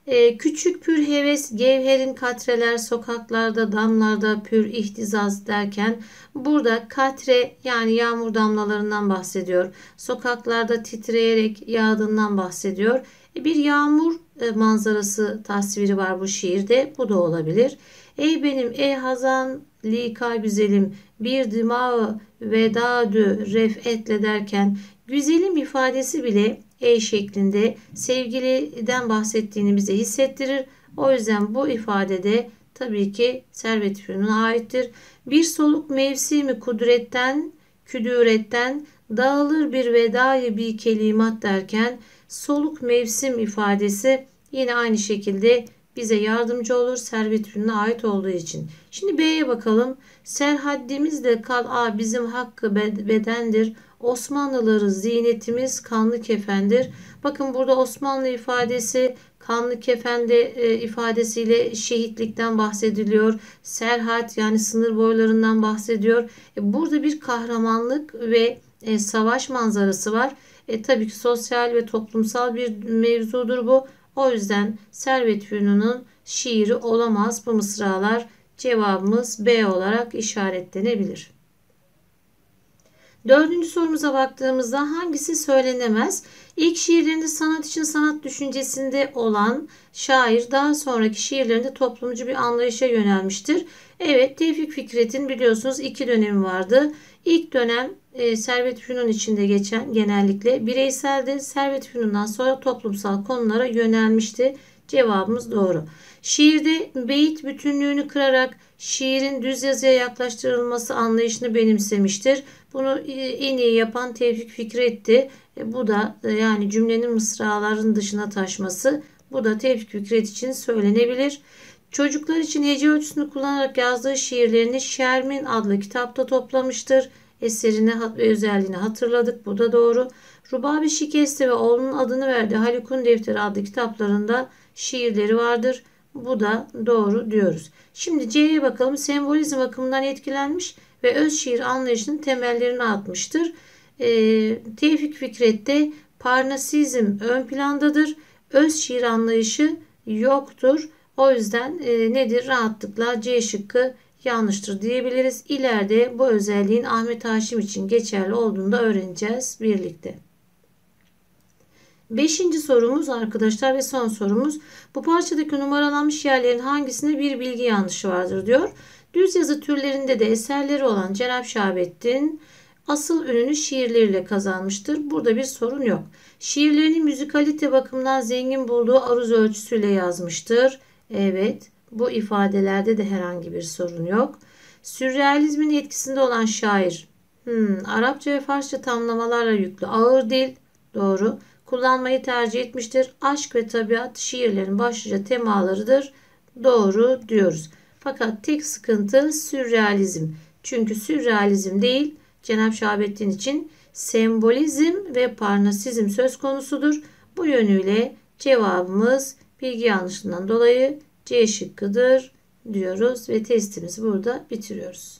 E, küçük pür heves, gevherin katreler, sokaklarda, damlarda pür ihtizaz derken burada katre yani yağmur damlalarından bahsediyor. Sokaklarda titreyerek yağdığından bahsediyor. E, bir yağmur e, manzarası tasviri var bu şiirde. Bu da olabilir. Ey benim, ey hazan, lika güzelim, bir dimağı vedadü refetle derken güzelim ifadesi bile e şeklinde sevgiliden bahsettiğini bize hissettirir. O yüzden bu ifadede tabii ki servet fünuna aittir. Bir soluk mevsimi kudretten, küdüretten dağılır bir vedayı bir kelimat derken soluk mevsim ifadesi yine aynı şekilde bize yardımcı olur servet fünuna ait olduğu için. Şimdi B'ye bakalım. Serhaddimizde kal'a bizim hakkı bedendir. Osmanlıları ziynetimiz kanlı kefendir. Bakın burada Osmanlı ifadesi kanlı kefende e, ifadesiyle şehitlikten bahsediliyor. Serhat yani sınır boylarından bahsediyor. E, burada bir kahramanlık ve e, savaş manzarası var. E, tabii ki sosyal ve toplumsal bir mevzudur bu. O yüzden servet fünunun şiiri olamaz bu mısralar. Cevabımız B olarak işaretlenebilir. Dördüncü sorumuza baktığımızda hangisi söylenemez? İlk şiirlerinde sanat için sanat düşüncesinde olan şair daha sonraki şiirlerinde toplumcu bir anlayışa yönelmiştir. Evet, Tevfik Fikret'in biliyorsunuz iki dönemi vardı. İlk dönem e, servet fünun içinde geçen genellikle bireyseldi. Servet fünundan sonra toplumsal konulara yönelmişti. Cevabımız doğru. Şiirde beyit bütünlüğünü kırarak şiirin düz yazıya yaklaştırılması anlayışını benimsemiştir. Bunu en iyi yapan Tevfik Fikret'ti. Bu da yani cümlenin mısraların dışına taşması. Bu da Tevfik Fikret için söylenebilir. Çocuklar için hece ölçüsünü kullanarak yazdığı şiirlerini Şermin adlı kitapta toplamıştır. Eserine ve özelliğini hatırladık. Bu da doğru. Rubabi Şikesti ve oğlunun adını verdiği Haluk'un Defteri adlı kitaplarında şiirleri vardır. Bu da doğru diyoruz. Şimdi C'ye bakalım. Sembolizm akımından etkilenmiş ve öz şiir anlayışının temellerini atmıştır. E, Tevfik Fikret'te Parnasizm ön plandadır. Öz şiir anlayışı yoktur. O yüzden e, nedir? Rahatlıkla C şıkkı yanlıştır diyebiliriz. İleride bu özelliğin Ahmet Haşim için geçerli olduğunu da öğreneceğiz birlikte. Beşinci sorumuz arkadaşlar ve son sorumuz. Bu parçadaki numaralanmış yerlerin hangisinde bir bilgi yanlışı vardır diyor. Düz yazı türlerinde de eserleri olan Cenab-ı Şahabettin asıl ününü şiirleriyle kazanmıştır. Burada bir sorun yok. Şiirlerini müzikalite bakımından zengin bulduğu aruz ölçüsüyle yazmıştır. Evet, bu ifadelerde de herhangi bir sorun yok. Sürrealizmin etkisinde olan şair. Hmm, Arapça ve Farsça tamlamalarla yüklü ağır dil. Doğru. Kullanmayı tercih etmiştir. Aşk ve tabiat şiirlerin başlıca temalarıdır. Doğru diyoruz. Fakat tek sıkıntı sürrealizm. Çünkü sürrealizm değil, Cenab-ı Şahabettin için sembolizm ve parnasizm söz konusudur. Bu yönüyle cevabımız bilgi yanlışından dolayı C şıkkıdır diyoruz ve testimizi burada bitiriyoruz.